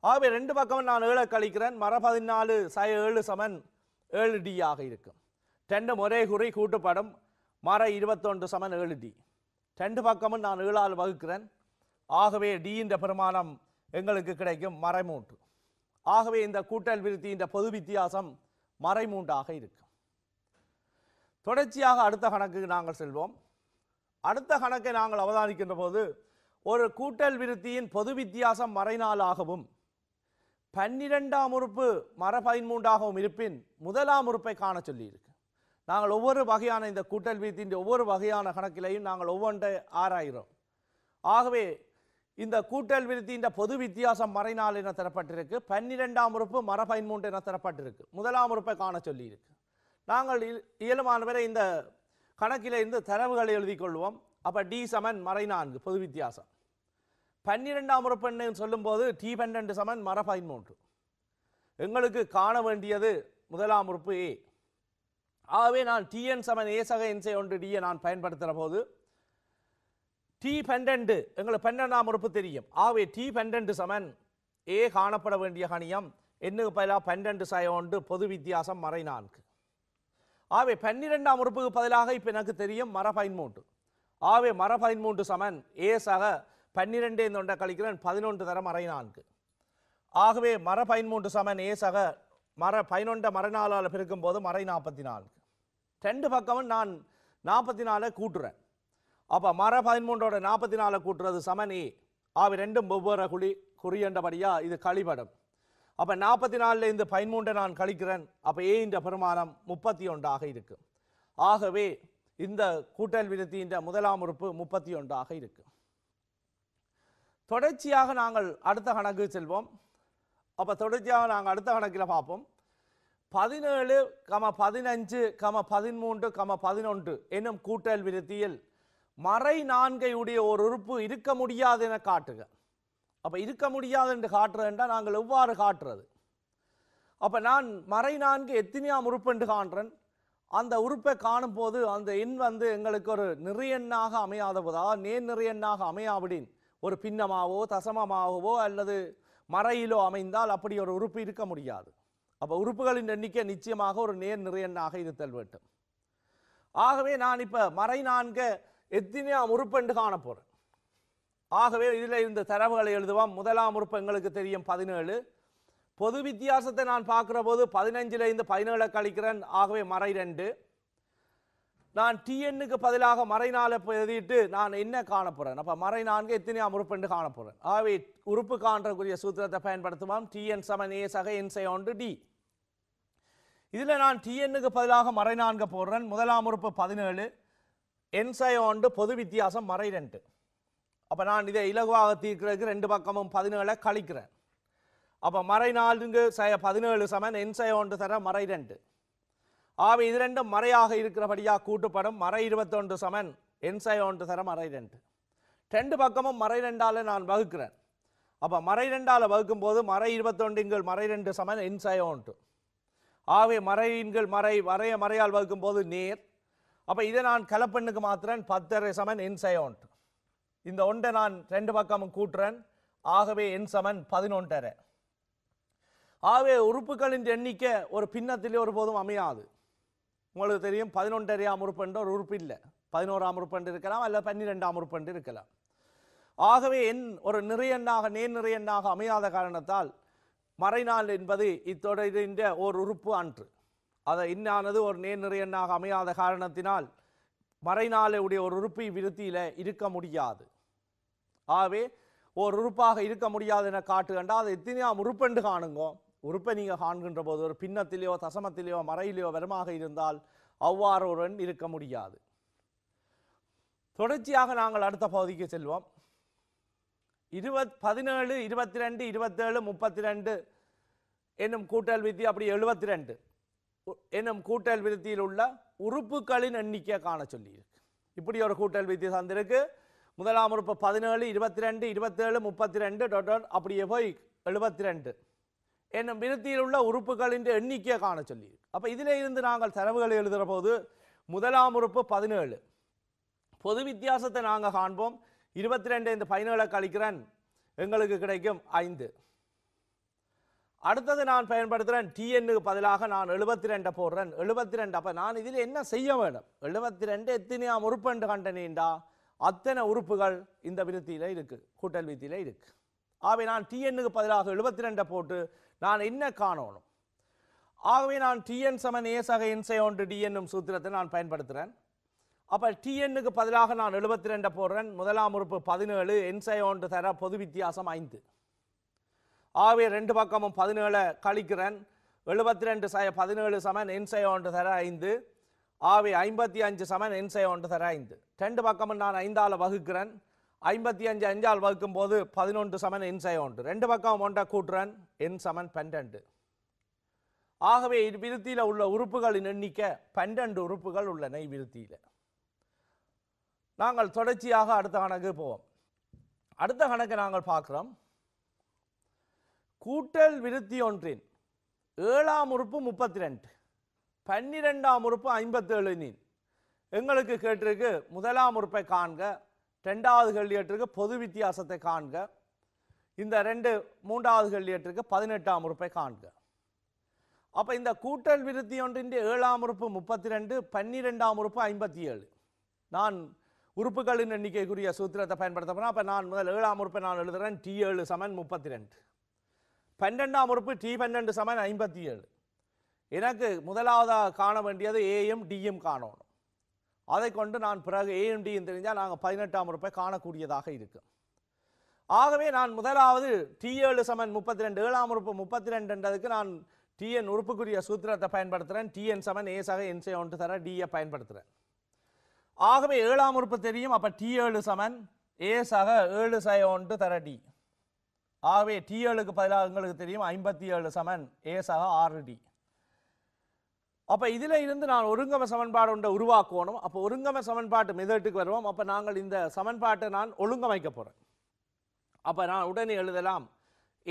ஆகவே ரெண்டு பக்கமும் நான் ஏழை கழிக்கிறேன். மறை பதினாலு சக ஏழு சமன் ஏழு டி ஆக இருக்கும். ரெண்டும் ஒரே குறி கூட்டுப்படும் மறை இருபத்தொன்று சமன் ஏழு டி. ரெண்டு பக்கமும் நான் ஏழால் வகுக்கிறேன். ஆகவே டி என்ற பிரமாணம் எங்களுக்கு கிடைக்கும் மறைமூன்று. ஆகவே இந்த கூட்டல் விருத்தி என்ற பொது வித்தியாசம் மறைமூன்றாக இருக்கும். தொடர்ச்சியாக அடுத்த கணக்குக்கு நாங்கள் செல்வோம். அடுத்த கணக்கை நாங்கள் அவதானிக்கின்ற போது ஒரு கூட்டல் விருத்தியின் பொது வித்தியாசம் மறைநாளாகவும் பன்னிரெண்டாம் உறுப்பு மறை பதிமூன்றாகவும் இருப்பின் முதலாம் உறுப்பை காண சொல்லியிருக்கு. நாங்கள் ஒவ்வொரு வகையான இந்த கூட்டல் விருத்தியின் ஒவ்வொரு வகையான கணக்கிலையும் நாங்கள் ஒவ்வொன்றை ஆராய்கிறோம். ஆகவே இந்த கூட்டல் விருத்தியின் பொது வித்தியாசம் மறைநாள் என தரப்பட்டிருக்கு, பன்னிரெண்டாம் உறுப்பு மறை பதிமூன்று என தரப்பட்டிருக்கு, முதலாம் உறுப்பை காண சொல்லியிருக்கு. நாங்கள் இயலுமானவரை இந்த கணக்கிலிருந்து தரவுகளை எழுதிக்கொள்வோம். அப்போ டி சமன் மறைநான்கு பொது வித்தியாசம், பன்னிரெண்டாம் உறுப்பு சொல்லும்போது டி பன்னெண்டு சமன் மறை பதிமூன்று. எங்களுக்கு காண வேண்டியது முதலாம் உறுப்பு ஏ. ஆகவே நான் டிஎன் சமன் ஏ சக என்சை ஒன்று டியை நான் பயன்படுத்துகிற போது டி பன்னெண்டு எங்களுக்கு பன்னெண்டாம் உறுப்பு தெரியும். ஆகவே டி பன்னெண்டு சமன் ஏ காணப்பட வேண்டிய கணியம் என்னுக்கு பதிலாக பன்னெண்டு சய ஒன்று பொது வித்தியாசம் மறைநான்கு. ஆகவே பன்னிரெண்டாம் உறுப்புக்கு பதிலாக இப்போ எனக்கு தெரியும் மறை பதிமூன்று. ஆகவே மறை பதிமூன்று சமன் ஏ சக பன்னிரெண்டே ஒன்றை கழிக்கிறேன், பதினொன்று தர மறை நான்கு. ஆகவே மறை பதிமூன்று சமன் ஏ சக மறை பதினொன்றை மறை நாலால் பிரிக்கும் போது மறை நாற்பத்தி நான்கு. ரெண்டு பக்கமும் நான் நாற்பத்தி நாலை கூட்டுறேன். அப்போ மறை பதிமூன்றோட நாற்பத்தி நாலை கூட்டுறது சமன் ஏ. ஆகவே ரெண்டும் ஒவ்வொரு குழி குறியண்டபடியாக இது கழிபடும். அப்போ நாற்பத்தி நாலில் இந்த பதிமூன்றை நான் கழிக்கிறேன். அப்போ ஏ என்ற பெருமானம் முப்பத்தி ஒன்றாக இருக்கும். ஆகவே இந்த கூட்டல் விருத்தியின் முதலாம் உறுப்பு முப்பத்தி ஒன்றாக இருக்கும். தொடர்ச்சியாக நாங்கள் அடுத்த கணக்கு செல்வோம். அப்போ தொடர்ச்சியாக நாங்கள் அடுத்த கணக்கில் பார்ப்போம். பதினேழு கம பதினஞ்சு கம பதிமூன்று கம பதினொன்று என்னும் கூட்டல் விருத்தியில் மறை நான்கை உடைய ஒரு உறுப்பு இருக்க முடியாது என காட்டுக. அப்போ இருக்க முடியாது என்று காட்டுறதுன்றால் நாங்கள் எவ்வாறு காட்டுறது? அப்போ நான் மறை நான்கு எத்தனையாம் உறுப்பு என்று காண்றேன். அந்த உறுப்பை காணும் போது அந்த எண் வந்து எங்களுக்கு ஒரு நிறையெண்ணாக அமையாதபோதா நேர் நிறையெண்ணாக அமையாவிடின் ஒரு பின்னமாகவோ தசமமாகவோ அல்லது மறையிலோ அமைந்தால் அப்படி ஒரு உறுப்பு இருக்க முடியாது. அப்போ உறுப்புகளின் எண்ணிக்கை நிச்சயமாக ஒரு நேர் நிறையெண்ணாக இருத்தல் வேண்டும். ஆகவே நான் இப்போ மறை நான்கு எத்தனையாம் உறுப்பு என்று காண போகிறேன். ஆகவே இதில் இருந்த தரவுகளை எழுதுவோம். முதலாம் உறுப்பு எங்களுக்கு தெரியும் பதினேழு. பொது வித்தியாசத்தை நான் பார்க்குற போது பதினஞ்சில் இருந்து பதினேழை கழிக்கிறேன். ஆகவே மறை ரெண்டு. நான் டிஎன்னுக்கு பதிலாக மறை நாளை எழுதிட்டு நான் என்ன காண போகிறேன்? அப்போ மறை நான்கு எத்தனையாம் உறுப்புன்னு காண போகிறேன். ஆகவே உறுப்பு காண்றக்குரிய சூத்திரத்தை பயன்படுத்துவோம். டிஎன் சமன் ஏ சக என் சை ஒன்று டி. இதில் நான் டிஎன்னுக்கு பதிலாக மறை நான்கு போடுறேன். முதலாம் உறுப்பு பதினேழு, என் சை ஒன்று பொது வித்தியாசம் மறை ரெண்டு. அப்போ நான் இதை இலகுவாக தீர்க்கிறதுக்கு ரெண்டு பக்கமும் பதினேழை கழிக்கிறேன். அப்போ மறை நான்கு சய பதினேழு சமன் என் சை ஒன்று தர மறை ரெண்டு. ஆகவே இது ரெண்டும் மறையாக இருக்கிறபடியாக கூட்டுப்படும். மறை இருபத்தொன்று சமன் என் சை ஒன்று தர மறை ரெண்டு. ரெண்டு பக்கமும் மறை ரெண்டால் நான் வகுக்கிறேன். அப்போ மறை ரெண்டால் வகுக்கும் போது மறை இருபத்தொன்று இங்கள் மறை ரெண்டு சமன் என் சை ஒன்று. ஆகவே மறை இன்கள் மறை மறைய மறையால் வகுக்கும் போது நேர். அப்போ இதை நான் கலப்பெண்ணுக்கு மாத்திரன். பத்தரை சமன் என் சை ஒன்று. இந்த ஒன்றை நான் ரெண்டு பக்கமும் கூட்டுறேன். ஆகவே என் சமன் பதினொன்றரை. ஆகவே உறுப்புகளின் எண்ணிக்கை ஒரு பின்னத்திலே ஒருபோதும் அமையாது. உங்களுக்கு தெரியும் பதினொன்றரையாம் உறுப்புன்ற ஒரு உறுப்பு இல்லை. பதினோராம் உறுப்புண்டு இருக்கலாம் அல்ல பன்னிரெண்டாம் உறுப்புண்டு இருக்கலாம். ஆகவே என் ஒரு நிறையெண்ணாக நேர் நிறையெண்ணாக அமையாத காரணத்தால் மறைநாள் என்பது இத்தொடரின்ற ஒரு உறுப்பு அன்று. அதை இன்னானது ஒரு நேர் நிறையெண்ணாக அமையாத காரணத்தினால் மறைநாளை உடைய ஒரு உறுப்பு விருத்தியில் இருக்க முடியாது. ஆகவே ஒரு உறுப்பாக இருக்க முடியாது என காட்டுகண்டா அதை எத்தனையாம் உறுப்பென்று காணுங்க. உறுப்பை நீங்கள் காண்கின்ற போது ஒரு பின்னத்திலேயோ தசமத்திலேயோ மறையிலேயோ வருமாக இருந்தால் அவ்வாறு ஒரு எண் இருக்க முடியாது. தொடர்ச்சியாக நாங்கள் அடுத்த பகுதிக்கு செல்வோம். இருபத் பதினேழு இருபத்தி ரெண்டு இருபத்தேழு முப்பத்தி ரெண்டு என்னும் கூட்டல் விருத்தி அப்படி எழுபத்தி ரெண்டு என்னும் கூட்டல் விருத்தியில் உள்ள உறுப்புகளின் எண்ணிக்கை காண சொல்லியிருக்கு. இப்படி ஒரு கூட்டல் விருத்தி தந்திருக்கு. முதலாம் உறுப்பு பதினேழு இருபத்தி ரெண்டு இருபத்தேழு முப்பத்தி ரெண்டு டொட்டல் அப்படியே போய் எழுபத்தி ரெண்டு என்னும் விருத்தியில் உள்ள உறுப்புகளின் எண்ணிக்கையை காண சொல்லியிருக்கு. அப்போ இதில் இருந்து நாங்கள் தரவுகளை எழுதுகிற போது முதலாம் உறுப்பு பதினேழு பொது வித்தியாசத்தை நாங்கள் காண்போம். இருபத்தி ரெண்டு இந்த பதினேழை கழிக்கிறேன், எங்களுக்கு கிடைக்கும் ஐந்து. அடுத்தது நான் பயன்படுத்துகிறேன் டிஎன்னுக்கு பதிலாக நான் எழுபத்தி ரெண்டை போடுறேன். எழுபத்தி ரெண்டு அப்போ நான் இதில் என்ன செய்ய வேண்டும்? எழுபத்தி ரெண்டு எத்தனையாம் உறுப்புண்டு கண்டனேண்டா அத்தனை உறுப்புகள் இந்த விருத்தியில் இருக்குது, கூட்டல் விருத்தியில் இருக்குது. ஆகவே நான் டிஎன்னுக்கு பதிலாக எழுபத்தி ரெண்டை போட்டு நான் என்ன காணணும்? ஆகவே நான் டிஎன் சமன் ஏ சக என் சே ஒன்று டிஎன்னும் சூத்திரத்தை நான் பயன்படுத்துகிறேன். அப்போ டிஎன்னுக்கு பதிலாக நான் எழுபத்தி ரெண்டை போடுறேன். முதலாம் உறுப்பு பதினேழு, என்சை ஒன்று தர பொது வித்தியாசம் ஐந்து. ஆகவே ரெண்டு பக்கமும் பதினேழை கழிக்கிறேன். எழுபத்தி ரெண்டு ச பதினேழு சமன் என்சை ஒன்று தர ஐந்து. ஆகவே ஐம்பத்தி அஞ்சு சமன் என்சை ஒன்று தர ஐந்து. ரெண்டு பக்கமும் நான் ஐந்தால் வகுக்கிறேன். ஐம்பத்தி அஞ்சு அஞ்சால் வகுக்கும் போது பதினொன்று சமன் என்சை ஒன்று. ரெண்டு பக்கம் ஒன்றை கூட்டுறேன், என் சமன் பன்னெண்டு. ஆகவே இவ்விருத்தியில் உள்ள உறுப்புகளின் எண்ணிக்கை பன்னெண்டு உறுப்புகள் உள்ளன இவ்விருத்தியில். நாங்கள் தொடர்ச்சியாக அடுத்த கணக்கு போவோம். அடுத்த கணக்கு நாங்கள் பார்க்குறோம், கூட்டல் விருத்தி ஒன்றின் ஏழாம் உறுப்பு முப்பத்தி ரெண்டு, பன்னிரெண்டாம் உறுப்பு ஐம்பத்தேழு. நீன் எங்களுக்கு கேட்டிருக்கு முதலாம் உறுப்பை காண்க, ரெண்டாவது கேள்வியேற்றிருக்கு பொது வித்தியாசத்தை காண்க, இந்த ரெண்டு மூன்றாவது கேள்வியேற்றிருக்கு பதினெட்டாம் உறுப்பை காண்க. அப்போ இந்த கூட்டல் விருத்தி ஒன்றின் ஏழாம் உறுப்பு முப்பத்தி ரெண்டு, பன்னிரெண்டாம் உறுப்பு ஐம்பத்தி ஏழு. நான் உறுப்புகளின் எண்ணிக்கைக்குரிய சூத்திரத்தை பயன்படுத்த போனால் அப்போ நான் முதல் ஏழாம் உறுப்பை நான் எழுதுகிறேன், டி ஏழு சமன் முப்பத்தி ரெண்டு. பன்னெண்டாம் உறுப்பு டி பன்னெண்டு சமன் ஐம்பத்தி ஏழு. எனக்கு முதலாவதாக காண வேண்டியது ஏஎம் டிஎம் காணணும். அதை கொண்டு நான் பிறகு ஏஎம் டிஎம் தெரிஞ்சால் நாங்கள் பதினெட்டாம் உறுப்பை காணக்கூடியதாக இருக்கும். ஆகவே நான் முதலாவது டி ஏழு சமன் முப்பத்தி ரெண்டு, ஏழாம் உறுப்பு முப்பத்தி ரெண்டுன்றதுக்கு நான் டிஎன் உறுப்புக்குரிய சூத்திரத்தை பயன்படுத்துகிறேன். டிஎன் சமன் ஏசாக என்சே ஒன்று தர டியை பயன்படுத்துகிறேன். ஆகவே ஏழாம் உறுப்பு தெரியும். அப்போ டி ஏழு சமன் ஏசாக ஏழு சை ஒன்று தர டி. ஆகவே டி ஏழுக்கு பதிலாக எங்களுக்கு தெரியும் ஐம்பத்தி ஏழு சமன் ஏசாக ஆறு டி. அப்போ இதில் இருந்து நான் ஒருங்கம சமன்பாடு ஒன்றை உருவாக்குவோம். அப்போ ஒருங்கம சமன்பாட்டு மெதட்டுக்கு வருவோம். அப்போ நாங்கள் இந்த சமன்பாட்டை நான் ஒழுங்கமைக்க போகிறேன். அப்போ நான் உடனே எழுதலாம்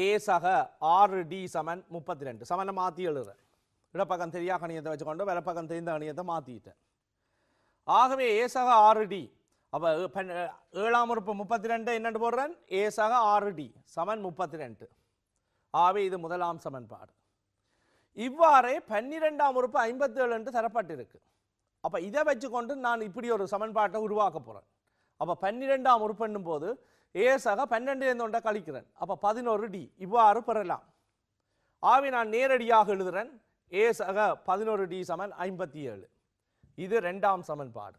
ஏ சக ஆறு டி சமன் முப்பத்தி ரெண்டு. சமனை மாற்றி எழுதுறேன். இடப்பக்கம் தெரியா கணியத்தை வச்சுக்கொண்டு விலப்பக்கம் தெரிந்த கணியத்தை மாற்றிட்டேன். ஆகவே ஏ சக ஆறு டி. அப்போ ஏழாம் உறுப்பு முப்பத்தி ரெண்டு என்னென்று போடுறேன், ஏ சக ஆறு டி சமன் முப்பத்தி ரெண்டு. ஆகவே இது முதலாம் சமன்பாடு. இவ்வாறே பன்னிரெண்டாம் உறுப்பு ஐம்பத்தி ஏழு என்று தரப்பட்டிருக்கு. அப்போ இதை வச்சுக்கொண்டு நான் இப்படி ஒரு சமன்பாட்டை உருவாக்க போகிறேன். அப்போ பன்னிரெண்டாம் உறுப்புன்னும் போது ஏசாக பன்னெண்டு ஒன்றை கழிக்கிறேன். அப்போ பதினோரு டி இவ்வாறு பெறலாம். ஆகவே நான் நேரடியாக எழுதுகிறேன் ஏசாக பதினோரு டி சமன் ஐம்பத்தி ஏழு. இது ரெண்டாம் சமன்பாடு.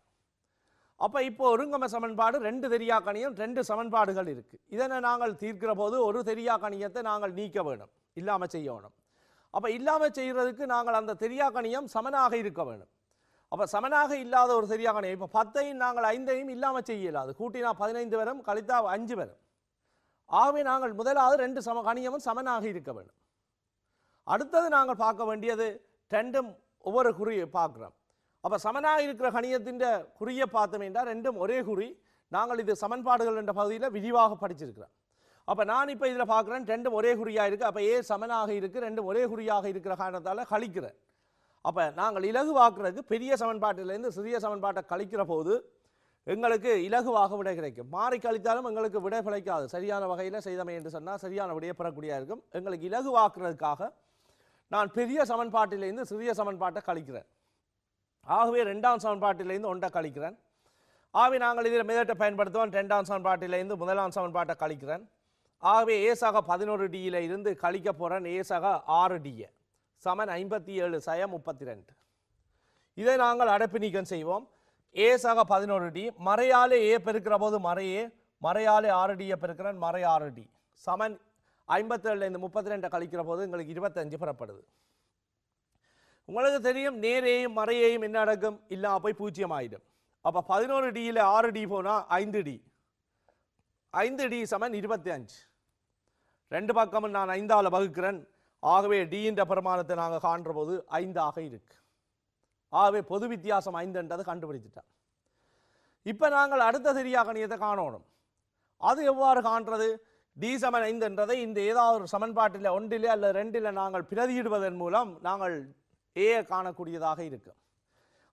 அப்போ இப்போ ஒருங்கம சமன்பாடு, ரெண்டு தெரியா கணியம், ரெண்டு சமன்பாடுகள் இருக்குது. இதனை நாங்கள் தீர்க்கிற போது ஒரு தெரியா கணியத்தை நாங்கள் நீக்க வேணும், இல்லாமல் செய்ய வேணும். அப்போ இல்லாமல் செய்கிறதுக்கு நாங்கள் அந்த தெரியா கணியம் சமனாக இருக்க வேணும். அப்போ சமனாக இல்லாத ஒரு தெரியா கணியம், இப்போ பத்தையும் நாங்கள் ஐந்தையும் இல்லாமல் செய்ய இயலாது. கூட்டினா பதினைந்து வரும், கழித்தா அஞ்சு வரும். ஆகவே நாங்கள் முதலாவது ரெண்டு சம கணியமும் சமனாக இருக்க வேண்டும். அடுத்தது நாங்கள் பார்க்க வேண்டியது ரெண்டும் ஒவ்வொரு குறியை பார்க்குறோம். அப்போ சமனாக இருக்கிற கணியத்தின் குறியை பார்த்தோம் என்றால் ரெண்டும் ஒரே குறி. நாங்கள் இது சமன்பாடுகள் என்ற பகுதியில் விரிவாக படிச்சிருக்கிறோம். அப்போ நான் இப்போ இதில் பார்க்குறேன் ரெண்டும் ஒரே குறியாக இருக்குது. அப்போ ஏ சமனாக இருக்குது, ரெண்டும் ஒரே குறியாக இருக்கிற காரணத்தால் கழிக்கிறேன். அப்போ நாங்கள் இலகுவாக்குறதுக்கு பெரிய சமன்பாட்டிலேருந்து சிறிய சமன்பாட்டை கழிக்கிற போது எங்களுக்கு இலகுவாக விடை கிடைக்கும். மாறி கழித்தாலும் எங்களுக்கு விடை பிழைக்காது. சரியான வகையில் செய்தமை என்று சொன்னால் சரியான விடையை பெறக்கூடியாக இருக்கும். எங்களுக்கு இலகுவாக்குறதுக்காக நான் பெரிய சமன்பாட்டிலேருந்து சிறிய சமன்பாட்டை கழிக்கிறேன். ஆகவே ரெண்டாம் சமன்பாட்டிலேருந்து ஒன்றை கழிக்கிறேன். ஆகவே நாங்கள் இதில் மெதட்டை பயன்படுத்துவோம். ரெண்டாம் சமன்பாட்டிலேருந்து முதலாம் சமன்பாட்டை கழிக்கிறேன். ஆகவே ஏசாக பதினோரு டியில் இருந்து கழிக்க போகிறேன் ஏசாக ஆறு டிஏ சமன் ஐம்பத்தி ஏழு சய முப்பத்தி ரெண்டு. இதை நாங்கள் அடைப்பு நீக்கம் செய்வோம். ஏசாக பதினோரு டி மறையாலே ஏ பெருக்கிற போது மறையே, மறையாலே ஆறு டியை பெருக்கிறேன், மறை ஆறு டி சமன் ஐம்பத்தேழுலேருந்து முப்பத்தி ரெண்டை கழிக்கிற போது எங்களுக்கு இருபத்தஞ்சு பெறப்படுது. உங்களுக்கு தெரியும் நேரேயும் மறையையும் என்ன நடக்கும், இல்லை போய் பூஜ்ஜியம் ஆகிடும். அப்போ பதினோரு டியில் ஆறு டி போனால் ஐந்து டி, ஐந்து டி சமன் இருபத்தி அஞ்சு. ரெண்டு பக்கமும் நான் ஐந்தால் வகுக்கிறேன். ஆகவே டியின் பிரமாணத்தை நாங்கள் காண்ற போது ஐந்தாக இருக்கு. ஆகவே பொது வித்தியாசம் ஐந்துன்றதை கண்டுபிடிச்சிட்டேன். இப்போ நாங்கள் அடுத்த தெரியா கணியத்தை காணணும். அது எவ்வாறு காண்றது? டி சமன் ஐந்துன்றதை இந்த ஏதாவது ஒரு சமன்பாட்டில் ஒன்றிலே அல்லது ரெண்டில் நாங்கள் பிரதியிடுவதன் மூலம் நாங்கள் ஏயை காணக்கூடியதாக இருக்கும்.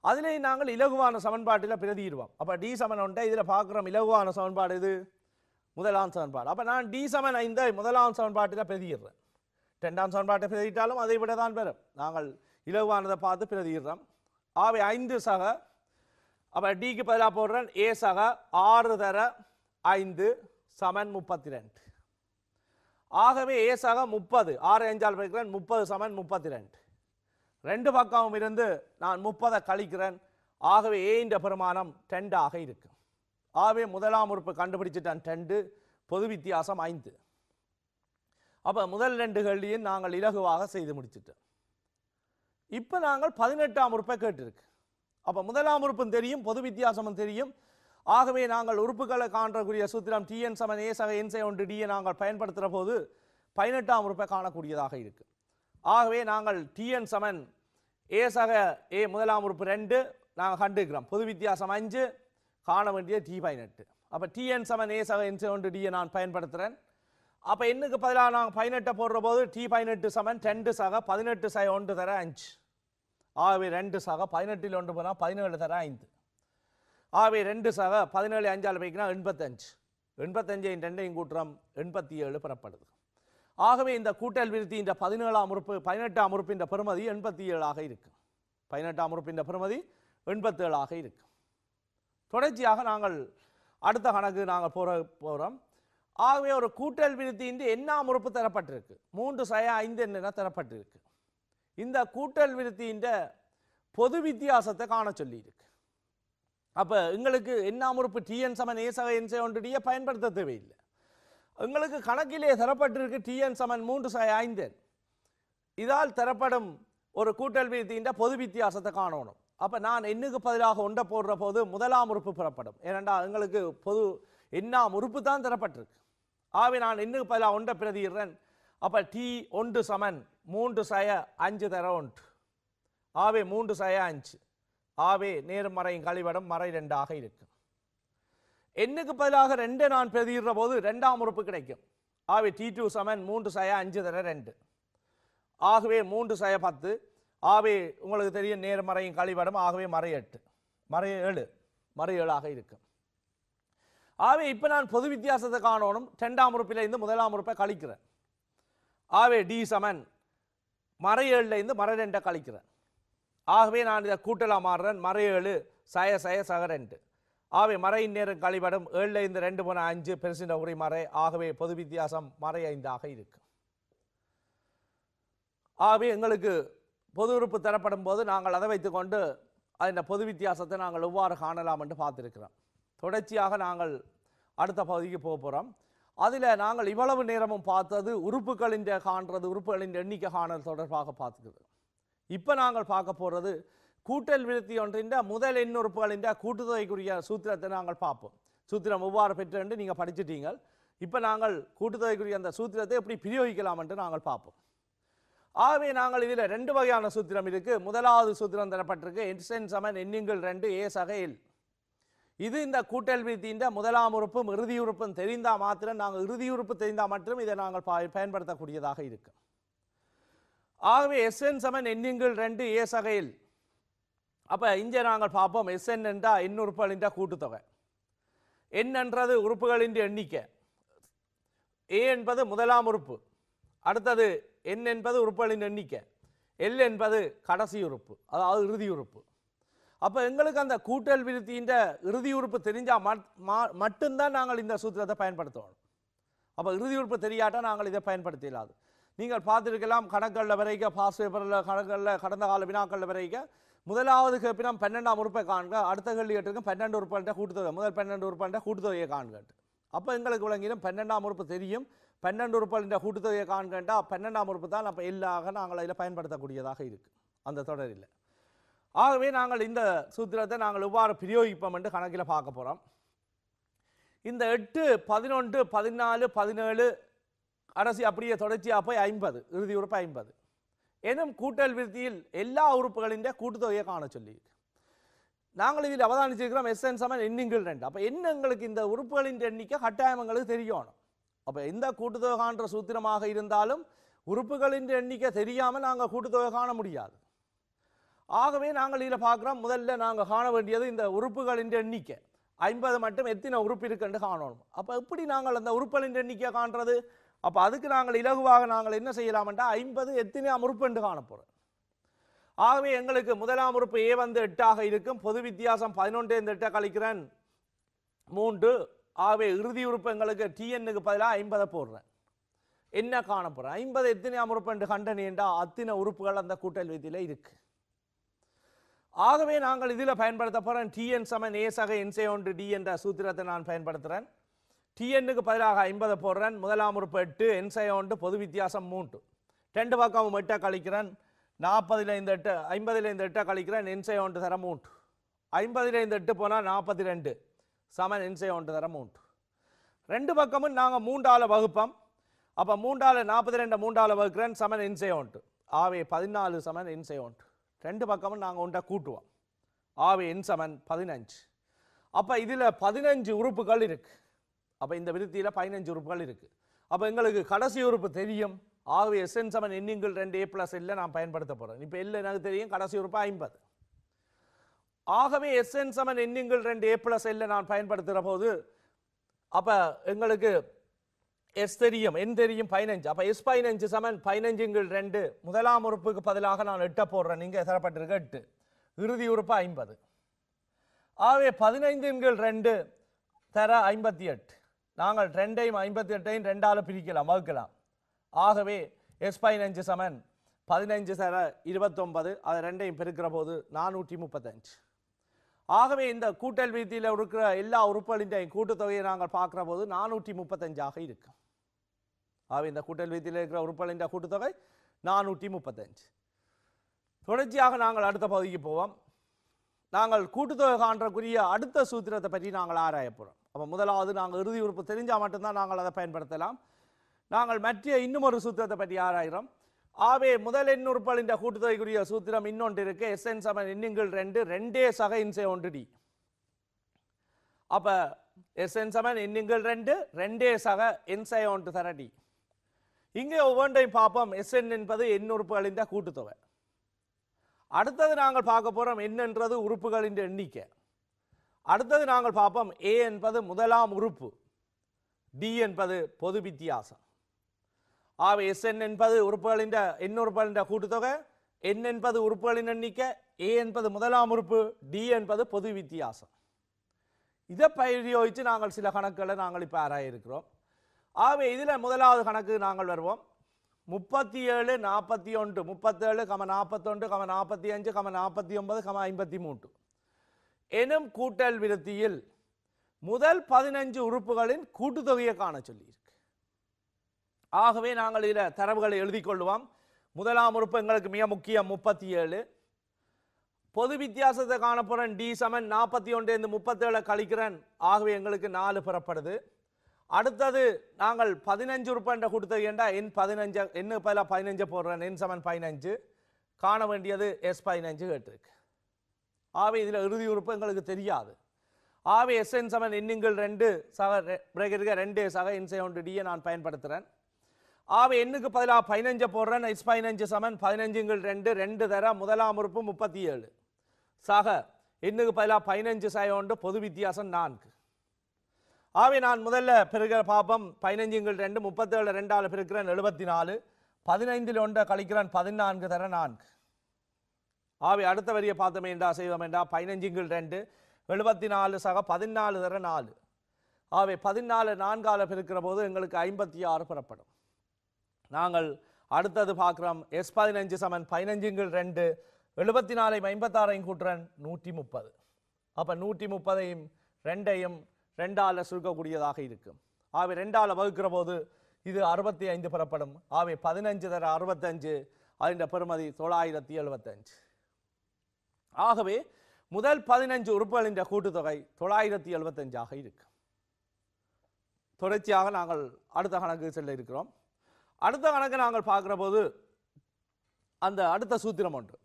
அதிலே நாங்கள் இலகுவான சமன்பாட்டில் பிரதியிடுவோம். அப்போ டி சமன் ஒன்றை இதில் பார்க்குறோம். இலகுவான சமன்பாடு இது முதலாம் சமன்பாடு. அப்போ நான் டி சமன் ஐந்தை முதலாம் சமன்பாட்டில் பிரதியிடுறேன். ரெண்டாம் சமன்பாட்டை பிரதியிட்டாலும் அதை விட தான் பெறும். நாங்கள் இலகுவானதை பார்த்து பிரதியிடுறோம். ஆகவே ஐந்து சக அப்போ டிக்கு பதிலாக போடுறேன் ஏசாக ஆறு தர ஐந்து சமன் முப்பத்தி ரெண்டு. ஆகவே ஏசாக முப்பது, ஆறு ஐஞ்சால் படிக்கிறேன், முப்பது சமன் முப்பத்தி ரெண்டு. ரெண்டு பக்கமும் இருந்து நான் முப்பதை கழிக்கிறேன். ஆகவே ஏன்ற பெருமானம் டெண்டாக இருக்கும். ஆகவே முதலாம் உறுப்பு கண்டுபிடிச்சிட்டான் டெண்டு, பொது வித்தியாசம் ஐந்து. அப்போ முதல் ரெண்டு கேள்வியும் நாங்கள் இலகுவாக செய்து முடிச்சிட்டோம். இப்போ நாங்கள் பதினெட்டாம் உறுப்பை கேட்டிருக்கு. அப்போ முதலாம் உறுப்பும் தெரியும், பொது வித்தியாசமும் தெரியும். ஆகவே நாங்கள் உறுப்புகளை காணக்கூடிய சூத்திரம் டிஎன் சமன் ஏ சக என் சை ஒன்று டியை நாங்கள் பயன்படுத்துகிற போது பதினெட்டாம் உறுப்பை காணக்கூடியதாக இருக்கு. ஆகவே நாங்கள் டிஎன் சமன் ஏ சக ஏ முதலாம் உறுப்பு ரெண்டு நாங்கள் கண்டுக்கிறோம், பொது வித்தியாசம் அஞ்சு, காண வேண்டிய டி பதினெட்டு. அப்போ டிஎன் சமன் ஏ சக என் சை ஒன்று டியை நான் பயன்படுத்துகிறேன். அப்போ என்னுக்கு பதிலாக நாங்கள் பதினெட்டை போடுற போது டி பதினெட்டு சமன் ரெண்டு சக பதினெட்டு சக ஒன்று தர அஞ்சு. ஆகவே ரெண்டு சக பதினெட்டில் ஒன்று போனால் பதினேழு தர ஐந்து. ஆகவே ரெண்டு சக பதினேழு அஞ்சால் போய்க்குனா எண்பத்தஞ்சு, எண்பத்தஞ்சு ரெண்டையும் கூட்டுறோம், எண்பத்தி ஏழு பெறப்படுது. ஆகவே இந்த கூட்டல் விருத்தி இந்த பதினேழாம் உறுப்பு பதினெட்டாம் உறுப்பின்ற பெறுமதி எண்பத்தி ஏழாக இருக்கும். பதினெட்டாம் உறுப்பின்ற பெறுமதி எண்பத்தேழாக இருக்கும். தொடர்ச்சியாக நாங்கள் அடுத்த கணக்கு நாங்கள் போற போகிறோம். ஆகவே ஒரு கூட்டல் விருத்தியின்றி என்னாம் உறுப்பு தரப்பட்டிருக்கு, மூன்று சய ஐந்து என்ன தரப்பட்டிருக்கு. இந்த கூட்டல் விருத்தியின்ற பொது வித்தியாசத்தை காண சொல்லியிருக்கு. அப்போ எங்களுக்கு என்னாம் உறுப்பு டிஎன் சமன் ஏ சக என் சை ஒன்று டியை பயன்படுத்த தேவையில்லை. எங்களுக்கு கணக்கிலே தரப்பட்டிருக்கு டிஎன் சமன் மூன்று சய ஐந்து. இதால் தரப்படும் ஒரு கூட்டல் விருத்தியின்ற பொது வித்தியாசத்தை காணணும். அப்போ நான் எண்ணுக்கு பதிலாக ஒன்றை போடுற போது முதலாம் உறுப்பு பெறப்படும். ஏனெண்டா எங்களுக்கு பொது என்னாம் உறுப்பு தான் தரப்பட்டிருக்கு. ஆகவே நான் எண்ணுக்கு பதிலாக ஒன்றை பிரதிடுறேன். அப்போ டி ஒன்று சமன் மூன்று சய அஞ்சு தர ஒன்று. ஆவே மூன்று சய அஞ்சு. ஆவே நேரும் மறையும் கழிவடம் மறை ரெண்டாக இருக்கும். எண்ணுக்கு பதிலாக ரெண்டை நான் பிரதிடுற போது ரெண்டாம் உறுப்பு கிடைக்கும். ஆவே டி டூ சமன் மூன்று சய அஞ்சு தர ரெண்டு. ஆகவே மூன்று சய பத்து. ஆவே உங்களுக்கு தெரியும் நேர் மறையும் கழிவடம், ஆகவே மறை எட்டு மறை ஏழு மறை ஏழாக இருக்கும். ஆவே இப்போ நான் பொது வித்தியாசத்தை காணணும். ரெண்டாம் உறுப்பிலேருந்து முதலாம் உறுப்பை கழிக்கிறேன். ஆவே டி சமன் மறை ஏழுலேருந்து மறை ரெண்டை கழிக்கிறேன். ஆகவே நான் இதை கூட்டலாக மாறுறேன், மறை ஏழு சய சய சக ரெண்டு. ஆவே மறையின் நேரம் கழிவடும், ஏழுலேருந்து ரெண்டு போன அஞ்சு பெருசின்ற உரி மறை. ஆகவே பொது வித்தியாசம் மறை ஐந்தாக இருக்கும். ஆகவே எங்களுக்கு பொது உறுப்பு தரப்படும் போது நாங்கள் அதை வைத்துக்கொண்டு அதன் பொது வித்தியாசத்தை நாங்கள் எவ்வாறு காணலாம் என்று பார்த்துருக்கிறோம். தொடர்ச்சியாக நாங்கள் அடுத்த பகுதிக்கு போக போகிறோம். அதில் நாங்கள் இவ்வளவு நேரமும் பார்த்தது உறுப்புகளின் காண்றது, உறுப்புகளின் எண்ணிக்கை காணல் தொடர்பாக பார்த்துக்கிறது. இப்போ நாங்கள் பார்க்க போகிறது கூட்டல் விருத்தி ஒன்றின் முதல் எண் உறுப்புகளின் கூட்டுத்தொகைக்குரிய சூத்திரத்தை நாங்கள் பார்ப்போம். சூத்திரம் எவ்வாறு பெற்றென்று நீங்கள் படிச்சிட்டீங்க. இப்போ நாங்கள் கூட்டுத்தொகைக்குரிய அந்த சூத்திரத்தை எப்படி பிரயோகிக்கலாம் என்று நாங்கள் பார்ப்போம். ஆகவே நாங்கள் இதில் ரெண்டு வகையான சூத்திரம் இருக்குது. முதலாவது சூத்திரம் தரப்பட்டிருக்கு என் சமன் எண்ணுங்கள் ரெண்டு ஏ சக எல். இது இந்த கூட்டல் விருத்தின்ற முதலாம் உறுப்பும் இறுதி உறுப்பும் தெரிந்தால் மாத்திரம், நாங்கள் இறுதி உறுப்பு தெரிந்தால் மட்டும் இதை நாங்கள் பயன்படுத்தக்கூடியதாக இருக்கும். ஆகவே எஸ்என் சமன் எண்ணுங்கள் ரெண்டு ஏ சகையில். அப்போ இங்கே நாங்கள் பார்ப்போம் எஸ்என் என்றால் எண் உறுப்புகளின் கூட்டுத்தொகை, எண் என்றது உறுப்புகளின் எண்ணிக்கை, ஏ என்பது முதலாம் உறுப்பு, அடுத்தது எண் என்பது உறுப்புகளின் எண்ணிக்கை, எல் என்பது கடைசி உறுப்பு, அதாவது இறுதி உறுப்பு. அப்போ எங்களுக்கு அந்த கூட்டல் விருத்தின்ற இறுதி உறுப்பு தெரிஞ்சால் மட்டும்தான் நாங்கள் இந்த சூத்திரத்தை பயன்படுத்துவோம். அப்போ இறுதி உறுப்பு தெரியாட்டால் நாங்கள் இதை பயன்படுத்த இல்லாது. நீங்கள் பார்த்துருக்கலாம் கணக்களில் வரைக்க பாஸ் பேப்பரில் கணக்களில் கடந்த கால வினாக்களில் வரைக்க முதலாவது கேப்பினம் பன்னெண்டாம் உறுப்பை காண்க, அடுத்த கேள்வி கேட்டிருக்கும் பன்னெண்டு உறுப்புகிட்ட கூட்டுத்தொகை, முதல் பன்னெண்டு உறுப்புகிட்ட கூட்டுத்தொகையை காண்கட்டு. அப்போ எங்களுக்கு விளங்கிடும் பன்னெண்டாம் உறுப்பு தெரியும், பன்னெண்டு உறுப்புகிட்ட கூட்டுத்தொகையை காண்கட்டா பன்னெண்டாம் உறுப்பு தான் அப்போ எல்லாக நாங்கள் அதில் பயன்படுத்தக்கூடியதாக இருக்குது அந்த தொடரில். ஆகவே நாங்கள் இந்த சூத்திரத்தை நாங்கள் எவ்வாறு பிரயோகிப்போம் என்று கணக்கில் பார்க்க போகிறோம். இந்த எட்டு பதினொன்று பதினாலு பதினேழு அரசு அப்படியே தொடர்ச்சியாக போய் ஐம்பது, இறுதி உறுப்பு ஐம்பது எனும் கூட்டல் விருத்தியில் எல்லா உறுப்புகளின் கூட்டுத்தொகையை காண சொல்லியிருக்கு. நாங்கள் இதில் அவதானிச்சிருக்கிறோம் எஸ்என் சமன் எண்ணுங்கள் ரெண்டு. அப்போ என்ன எங்களுக்கு இந்த உறுப்புகளின் எண்ணிக்கை கட்டாயங்களுக்கு தெரியணும். அப்போ எந்த கூட்டுத்தொகை காண்ற சூத்திரமாக இருந்தாலும் உறுப்புகளின் எண்ணிக்கை தெரியாமல் நாங்கள் கூட்டுத்தொகை காண முடியாது. ஆகவே நாங்கள் இதில் பார்க்குறோம் முதல்ல நாங்கள் காண வேண்டியது இந்த உறுப்புகளின் எண்ணிக்கை ஐம்பது மட்டும் எத்தனை உறுப்பு இருக்குன்னு காணணும். அப்போ எப்படி நாங்கள் அந்த உறுப்புகளின் எண்ணிக்கை காண்றது? அப்போ அதுக்கு நாங்கள் இலகுவாக நாங்கள் என்ன செய்யலாம்ட்டா ஐம்பது எத்தனை உறுப்புன்னு காண போகிறோம். ஆகவே எங்களுக்கு முதலாம் உறுப்பு ஏ வந்து எட்டாக இருக்கும். பொது வித்தியாசம் பதினொன்று இந்த எட்டாக கழிக்கிறேன் மூன்று. ஆகவே இறுதி உறுப்பு எங்களுக்கு டிஎன்னுக்கு பதிலாக ஐம்பதை போடுறேன். என்ன காணப்படுறேன்? ஐம்பது எத்தனையாம் உறுப்பு என்று கண்டனியண்டா அத்தின உறுப்புகள் அந்த கூட்டல் விதியில இருக்கு. ஆகவே நாங்கள் இதில் பயன்படுத்த போகிறேன் டிஎன் சமன் ஏ சக என்சே ஒன்று டி என்ற சூத்திரத்தை நான் பயன்படுத்துகிறேன். டிஎன்னுக்கு பதிலாக ஐம்பதை போடுறேன். முதலாம் உறுப்பு எட்டு, என்சே ஒன்று, பொது வித்தியாசம் மூன்று. ரெண்டு பக்கம் எட்டாக கழிக்கிறேன். நாற்பதில் இந்த எட்டு, ஐம்பதில் இந்த எட்டாக கழிக்கிறேன். என்சே ஒன்று தர மூன்று. ஐம்பதில் இந்த எட்டு போனால் நாற்பத்தி ரெண்டு சமன் என்சே ஒன்று தர மூன்று. ரெண்டு பக்கமும் நாங்கள் மூன்றால் வகுப்போம். அப்போ மூன்றால் நாற்பத்தி ரெண்டு மூன்றால் வகுக்கிறேன் சமன் என்சே ஒன்று. ஆவே பதினாலு சமன் என்சே ஒன்று. ரெண்டு பக்கமும் நாங்கள் ஒன்றை கூட்டுவோம். ஆவே என் சமன் பதினஞ்சு. அப்போ இதில் பதினஞ்சு உறுப்புகள் இருக்குது. அப்போ இந்த விருத்தியில் பதினஞ்சு உறுப்புகள் இருக்குது. அப்போ எங்களுக்கு கடைசி உறுப்பு தெரியும். ஆகவே எஸ்என் சமன் எண்ணிங்கள் ரெண்டு ஏ பிளஸ் எல்லை நான் பயன்படுத்த போகிறேன். இப்போ எல்லை எனக்கு தெரியும், கடைசி உறுப்பு ஐம்பது. ஆகவே எஸ்என் சமன் எண்ணிங்கள் ரெண்டு ஏ பிளஸ் எல்லை நான் பயன்படுத்துகிற போது அப்போ எங்களுக்கு எஸ் தெரியும், என் தெரியும் பதினஞ்சு. அப்போ எஸ் பதினஞ்சு சமன் பதினஞ்சுங்கள் ரெண்டு. முதலாம் உறுப்புக்கு பதிலாக நான் எட்டை போடுறேன். நீங்கள் தரப்பட்டிருக்க எட்டு. இறுதி உறுப்பு ஐம்பது. ஆகவே பதினைந்துங்கள் ரெண்டு தர ஐம்பத்தி எட்டு. நாங்கள் ரெண்டையும் ஐம்பத்தி எட்டையும் ரெண்டால் பிரிக்கலாம், வகுக்கலாம். ஆகவே எஸ் பதினஞ்சு சமன் பதினஞ்சு தர இருபத்தொன்பது. அது ரெண்டையும் பெருக்கிற போது நானூற்றி முப்பத்தஞ்சு. ஆகவே இந்த கூட்டல் விதியில் இருக்கிற எல்லா உறுப்புகளின் கூட்டுத்தொகையை நாங்கள் பார்க்குற போது நானூற்றி முப்பத்தஞ்சாக இருக்கும். ஆகவே இந்த கூட்டல் விதியில் இருக்கிற உறுப்புகளின் கூட்டுத்தொகை நானூற்றி முப்பத்தஞ்சு. தொடர்ச்சியாக நாங்கள் அடுத்த பகுதிக்கு போவோம். நாங்கள் கூட்டுத்தொகை காண்றக்குரிய அடுத்த சூத்திரத்தை பற்றி நாங்கள் ஆராய போகிறோம். அப்போ முதலாவது நாங்கள் இறுதி உறுப்பு தெரிஞ்சால் மட்டும்தான் நாங்கள் அதை பயன்படுத்தலாம். நாங்கள் மற்ற இன்னும் ஒரு சூத்திரத்தை பற்றி ஆராயிறோம். ஆவே முதல் எண் உறுப்புகளின் கூட்டுத்தொகைக்குரிய சூத்திரம் இன்னொன்று இருக்கு. எஸ்என் சமன் எண்ணிங்கள் ரெண்டு, ரெண்டே சக இன்சே ஒன்று டி. அப்போ எஸ்என் சமன் எண்ணிங்கள் ரெண்டு, ரெண்டே சக என்சே ஒன்று தர டி. இங்கே ஒவ்வொன்றையும் பார்ப்போம். எஸ்என் என்பது எண் உறுப்புகளின் கூட்டுத்தொகை. அடுத்தது நாங்கள் பார்க்க போகிறோம் என்னன்றது உறுப்புகளின் எண்ணிக்கை. அடுத்தது நாங்கள் பார்ப்போம் ஏ என்பது முதலாம் உறுப்பு, டி என்பது பொது வித்தியாசம். ஆகவே எஸ்என் என்பது உறுப்புகளின் எண் உறுப்புகளின் கூட்டுத்தொகை, என் என்பது உறுப்புகளின் எண்ணிக்கை, ஏ என்பது முதலாம் உறுப்பு, டி என்பது பொது வித்தியாசம். இதை பிரயோகித்து நாங்கள் சில கணக்குகளை நாங்கள் இப்போ ஆராய இருக்கிறோம். ஆகவே இதில் முதலாவது கணக்கு நாங்கள் வருவோம். முப்பத்தி ஏழு நாற்பத்தி ஒன்று, முப்பத்தேழு கம நாற்பத்தொன்று கம நாற்பத்தி அஞ்சு கம நாற்பத்தி ஒன்பது கம ஐம்பத்தி மூன்று எனும் கூட்டல் விருத்தியில் முதல் பதினஞ்சு உறுப்புகளின் கூட்டுத்தொகையை காண சொல்லியிருக்கு. ஆகவே நாங்கள் இதில் தரவுகளை எழுதி கொள்வோம். முதலாம் உறுப்பு எங்களுக்கு மிக முக்கியம் முப்பத்தி ஏழு. பொது வித்தியாசத்தை காணப்போகிறேன் டி சமன் நாற்பத்தி ஒன்றுலேருந்து முப்பத்தேழு கழிக்கிறேன். ஆகவே எங்களுக்கு நாலு பெறப்படுது. அடுத்தது நாங்கள் பதினஞ்சு உறுப்புன்ற கொடுத்தது ஏண்டா என் பதினஞ்சு, என்ன பதிலாக பதினஞ்சை போடுறேன். என் சமன் பதினஞ்சு, காண வேண்டியது எஸ் பதினஞ்சு கேட்டிருக்கு. ஆகவே இதில் இறுதி உறுப்பு எங்களுக்கு தெரியாது. ஆகவே எஸ்என் சமன் எண்ணிங்கள் ரெண்டு சக இருக்க ரெண்டு சக என்சே ஒன்று டியை நான் பயன்படுத்துகிறேன். ஆகவே எண்ணுக்கு பதிலாக பதினஞ்சை போடுறேன். எஸ் பதினஞ்சு சமன் பதினஞ்சுங்கள் ரெண்டு, ரெண்டு தர முதலாம் உறுப்பு முப்பத்தி ஏழு சக எண்ணுக்கு பதிலாக பதினஞ்சு சக ஒன்று, பொது வித்தியாசம் நான்கு. ஆகவே நான் முதல்ல பெருக்கிற பாப்பம் பதினஞ்சுங்கள் ரெண்டு, முப்பத்தேழு ரெண்டால் பெருக்கிறேன் எழுபத்தி நாலு, பதினைந்தில் ஒன்றை கழிக்கிறான் பதினான்கு தர நான்கு. ஆகவே அடுத்த வரியை பார்த்தோமே என்றா செய்வோம் என்றா பதினஞ்சுங்கள் ரெண்டு எழுபத்தி நாலு சக பதினாலு தர நாலு. ஆகவே பதினாலு நான்கால் பெருக்கிற போது எங்களுக்கு ஐம்பத்தி ஆறு பெறப்படும். நாங்கள் அடுத்தது பார்க்குறோம் எஸ் பதினஞ்சு சமன் பதினஞ்சுங்கள் ரெண்டு, எழுபத்தி நாலையும் ஐம்பத்தாறையும் கூட்டுறேன் நூற்றி முப்பது. அப்போ நூற்றி முப்பதையும் ரெண்டையும் ரெண்டால் சுருக்கக்கூடியதாக இருக்கும். ஆகவே ரெண்டால் வகுக்கிற போது இது அறுபத்தி ஐந்து பெறப்படும். ஆகவே பதினஞ்சு தர அறுபத்தஞ்சு, அதின் பெறுமதி தொள்ளாயிரத்தி எழுபத்தஞ்சு. ஆகவே முதல் பதினஞ்சு உறுப்புகளின் கூட்டுத்தொகை தொள்ளாயிரத்தி எழுபத்தஞ்சாக இருக்கும். தொடர்ச்சியாக நாங்கள் அடுத்த கணக்கு செல்ல இருக்கிறோம். அடுத்த கணக்கு நாங்கள் பார்க்குற போது அந்த அடுத்த சூத்திரம் ஒன்று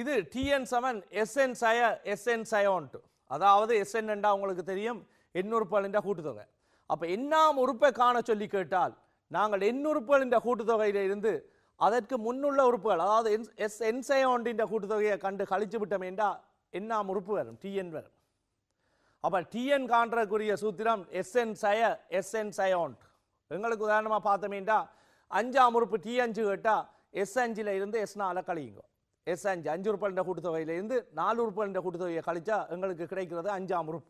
இது டிஎன் சமன் எஸ்என் சய எஸ்என் சய ஒன்று. அதாவது எஸ்என் என்றா உங்களுக்கு தெரியும் எண்ணுறுப்புகளின் கூட்டுத்தொகை. அப்போ என்னாம் உறுப்பை காண சொல்லி கேட்டால் நாங்கள் எண்ணுறுப்புகளின் கூட்டுத்தொகையிலிருந்து அதற்கு முன்னுள்ள உறுப்புகள் அதாவது என் எஸ் என் சய ஒன்றின் கூட்டுத்தொகையை கண்டு கழிச்சு விட்டோம் என்றால் என்னாம் உறுப்பு வரும் டிஎன் வரும். அப்போ டிஎன் காண்றக்குரிய சூத்திரம் எஸ்என் சய எஸ்என் சய ஒன்று. எங்களுக்கு உதாரணமாக பார்த்தோமேண்டா அஞ்சாம் உறுப்பு டி அஞ்சு கேட்டால் எஸ் அஞ்சில் இருந்து எஸ் நாலு கழியுங்க. S and Janjur Panda Hutaway in the Nalur Panda Hutaway Kalija, Uncle Kreka, Anjam Rup.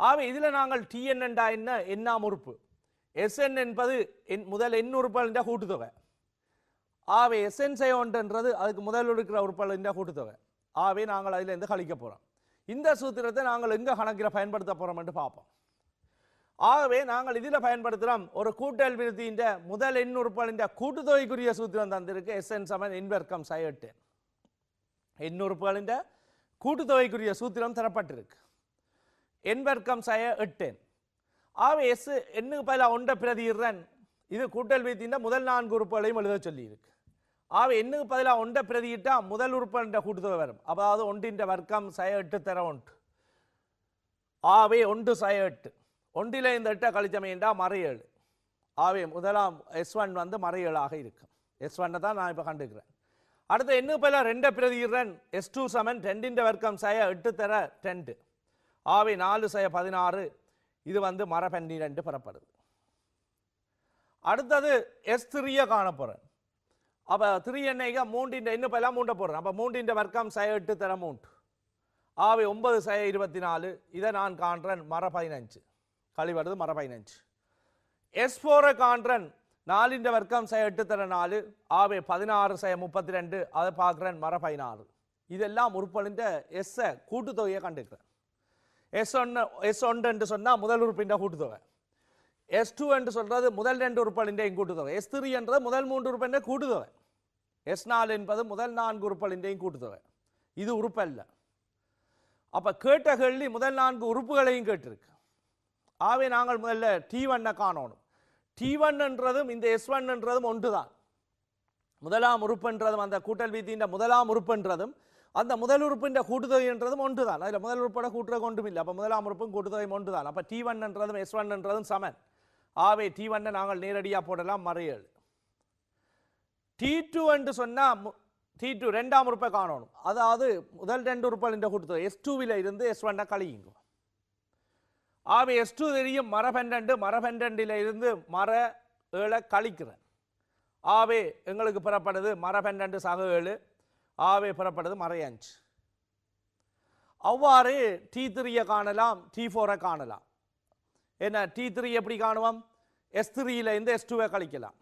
Avi Idil and Angle T N and Dina in Namurp. S N and Padi in Mudal in Nurpalanda Hutaway. Avi Sensei on and rather Mudalurka Urpalanda Hutaway. Avi Nangal Island the Kalikapora. In the Sutra than Angle Inga Hanagra Pan but the Paramount Papa. ஆகவே நாங்கள் இதில பயன்படுத்துறோம் ஒரு கூட்டல் விருத்தி இந்த முதல் எண்ணூறு பல்லின் கூட்டுத்தொகைக்குரிய சூத்திரம் தந்திருக்கு Sn சமன் இன்வெர்க்கம் சைட் எண்ணூறு பல்லின் கூட்டுத்தொகைக்குரிய சூத்திரம் தரப்பட்டிருக்கு இன்வெர்க்கம் சைட் ஆகவே S என்னுக்கு பதிலா ஒன்றை பிரதியிடுறேன் இது கூட்டல் விருத்தியின் முதல் நான்கு உறுப்புகளையும் எழுத சொல்லி இருக்கு ஆகவே என்னுக்கு பதிலா ஒன்றை பிரதியிட்டா முதல் உறுப்புகளின் கூட்டுத்தொகை வரும் அதாவது ஒன்றின் வர்க்கம் சைட் தர ஒன்று ஆகவே ஒன்று சைட் ஒன்றிலே இந்த எட்டை கழிச்சமைண்டா மறையேழு ஆவே முதலாம் S1 வந்து மறையேழு ஆக இருக்கும் S1 தான் நான் இப்ப கண்டுக்கிறேன் அடுத்து என்ன பைல ரெண்டு பிரதியிறன் S2 சமன் ரெண்டு இன் வர்க்கம் சைய எட்டு தர ரெண்டு ஆவே நான்கு சைய பதினாறு இது வந்து மறை பன்னிரண்டு பெறப்படுது அடுத்து S3 ய காண போறேன் அப்ப மூன்று என்னைக்கு மூன்று இன் என்ன பைல மூன்று போறேன் அப்ப மூன்று இன் வர்க்கம் சைய எட்டு தர மூன்று ஆவே ஒன்பது சைய இருபத்தி நான்கு இத நான் காண்றேன் மறை பதினைந்து கழிவரது மறை பதினைந்து S4 காண்றன் நான்கு இன் வர்க்கம் சைய எட்டு தர நான்கு ஆவே பதினாறு சைய முப்பத்தி இரண்டு அத பார்க்கறேன் மறை பதினாறு இதெல்லாம் உறுப்புகளின் S கூட்டுத்தொகையை கண்டுக்கிறேன் S1 S1 என்று சொன்னா முதல் உறுப்பின் கூட்டுத்தொகை S2 என்று சொல்றது முதல் இரண்டு உறுப்புகளின் கூட்டுத்தொகை S3 என்றது முதல் மூன்று உறுப்புகளின் கூட்டுத்தொகை S4 என்பது முதல் நான்கு உறுப்புகளின் கூட்டுத்தொகை இது உறுப்பல்ல அப்ப கேட்ட கேள்வி முதல் நான்கு உறுப்புகளையும் கேட்டிருக்கு ஆவே நாங்கள் முதல்ல T1 ஐ காணோம் T1 என்றதும் இந்த S1 என்றதும் ஒன்றுதான் முதலாம் உறுப்புன்றதும் அந்த கூட்டல் விதியின் முதலாம் உறுப்புன்றதும் அந்த முதல் உறுப்பின் கூட்டுத்தொகை என்றதும் ஒன்றுதான் அதுல முதல் உறுப்போட கூட்டுறது ஒன்றும் இல்லை அப்ப முதலாம் உறுப்பும் கூட்டுத்தொகை ஒன்றுதான் அப்ப T1 என்றதும் S1 என்றதும் சமன் ஆவே T1 ஐ நாங்கள் நேரடியா போடலாம் மறையேழு T2 என்று சொன்னா T2 இரண்டாம் உறுப்பை காணோம் அதாவது முதல் இரண்டு உறுப்புகளின் கூட்டுத்தொகை S2 ல இருந்து S1 ஐ கழியுங்க ஆவே S2 தெரியும் மறை பன்னிரண்டு மறை பன்னிரண்டு ல இருந்து மறை ஏழு கழிக்கிறேன் ஆவே உங்களுக்கு பெறப்படுது மறை பன்னிரண்டு சக ஏழு ஆவே பெறப்படுது மறை ஐந்து அவ்வாறு T3 ஐ காணலாம் T4 ஐ காணலாம் என்ன T3 எப்படி காணுவோம் S3 ல இருந்து S2 ஐ கழிக்கலாம்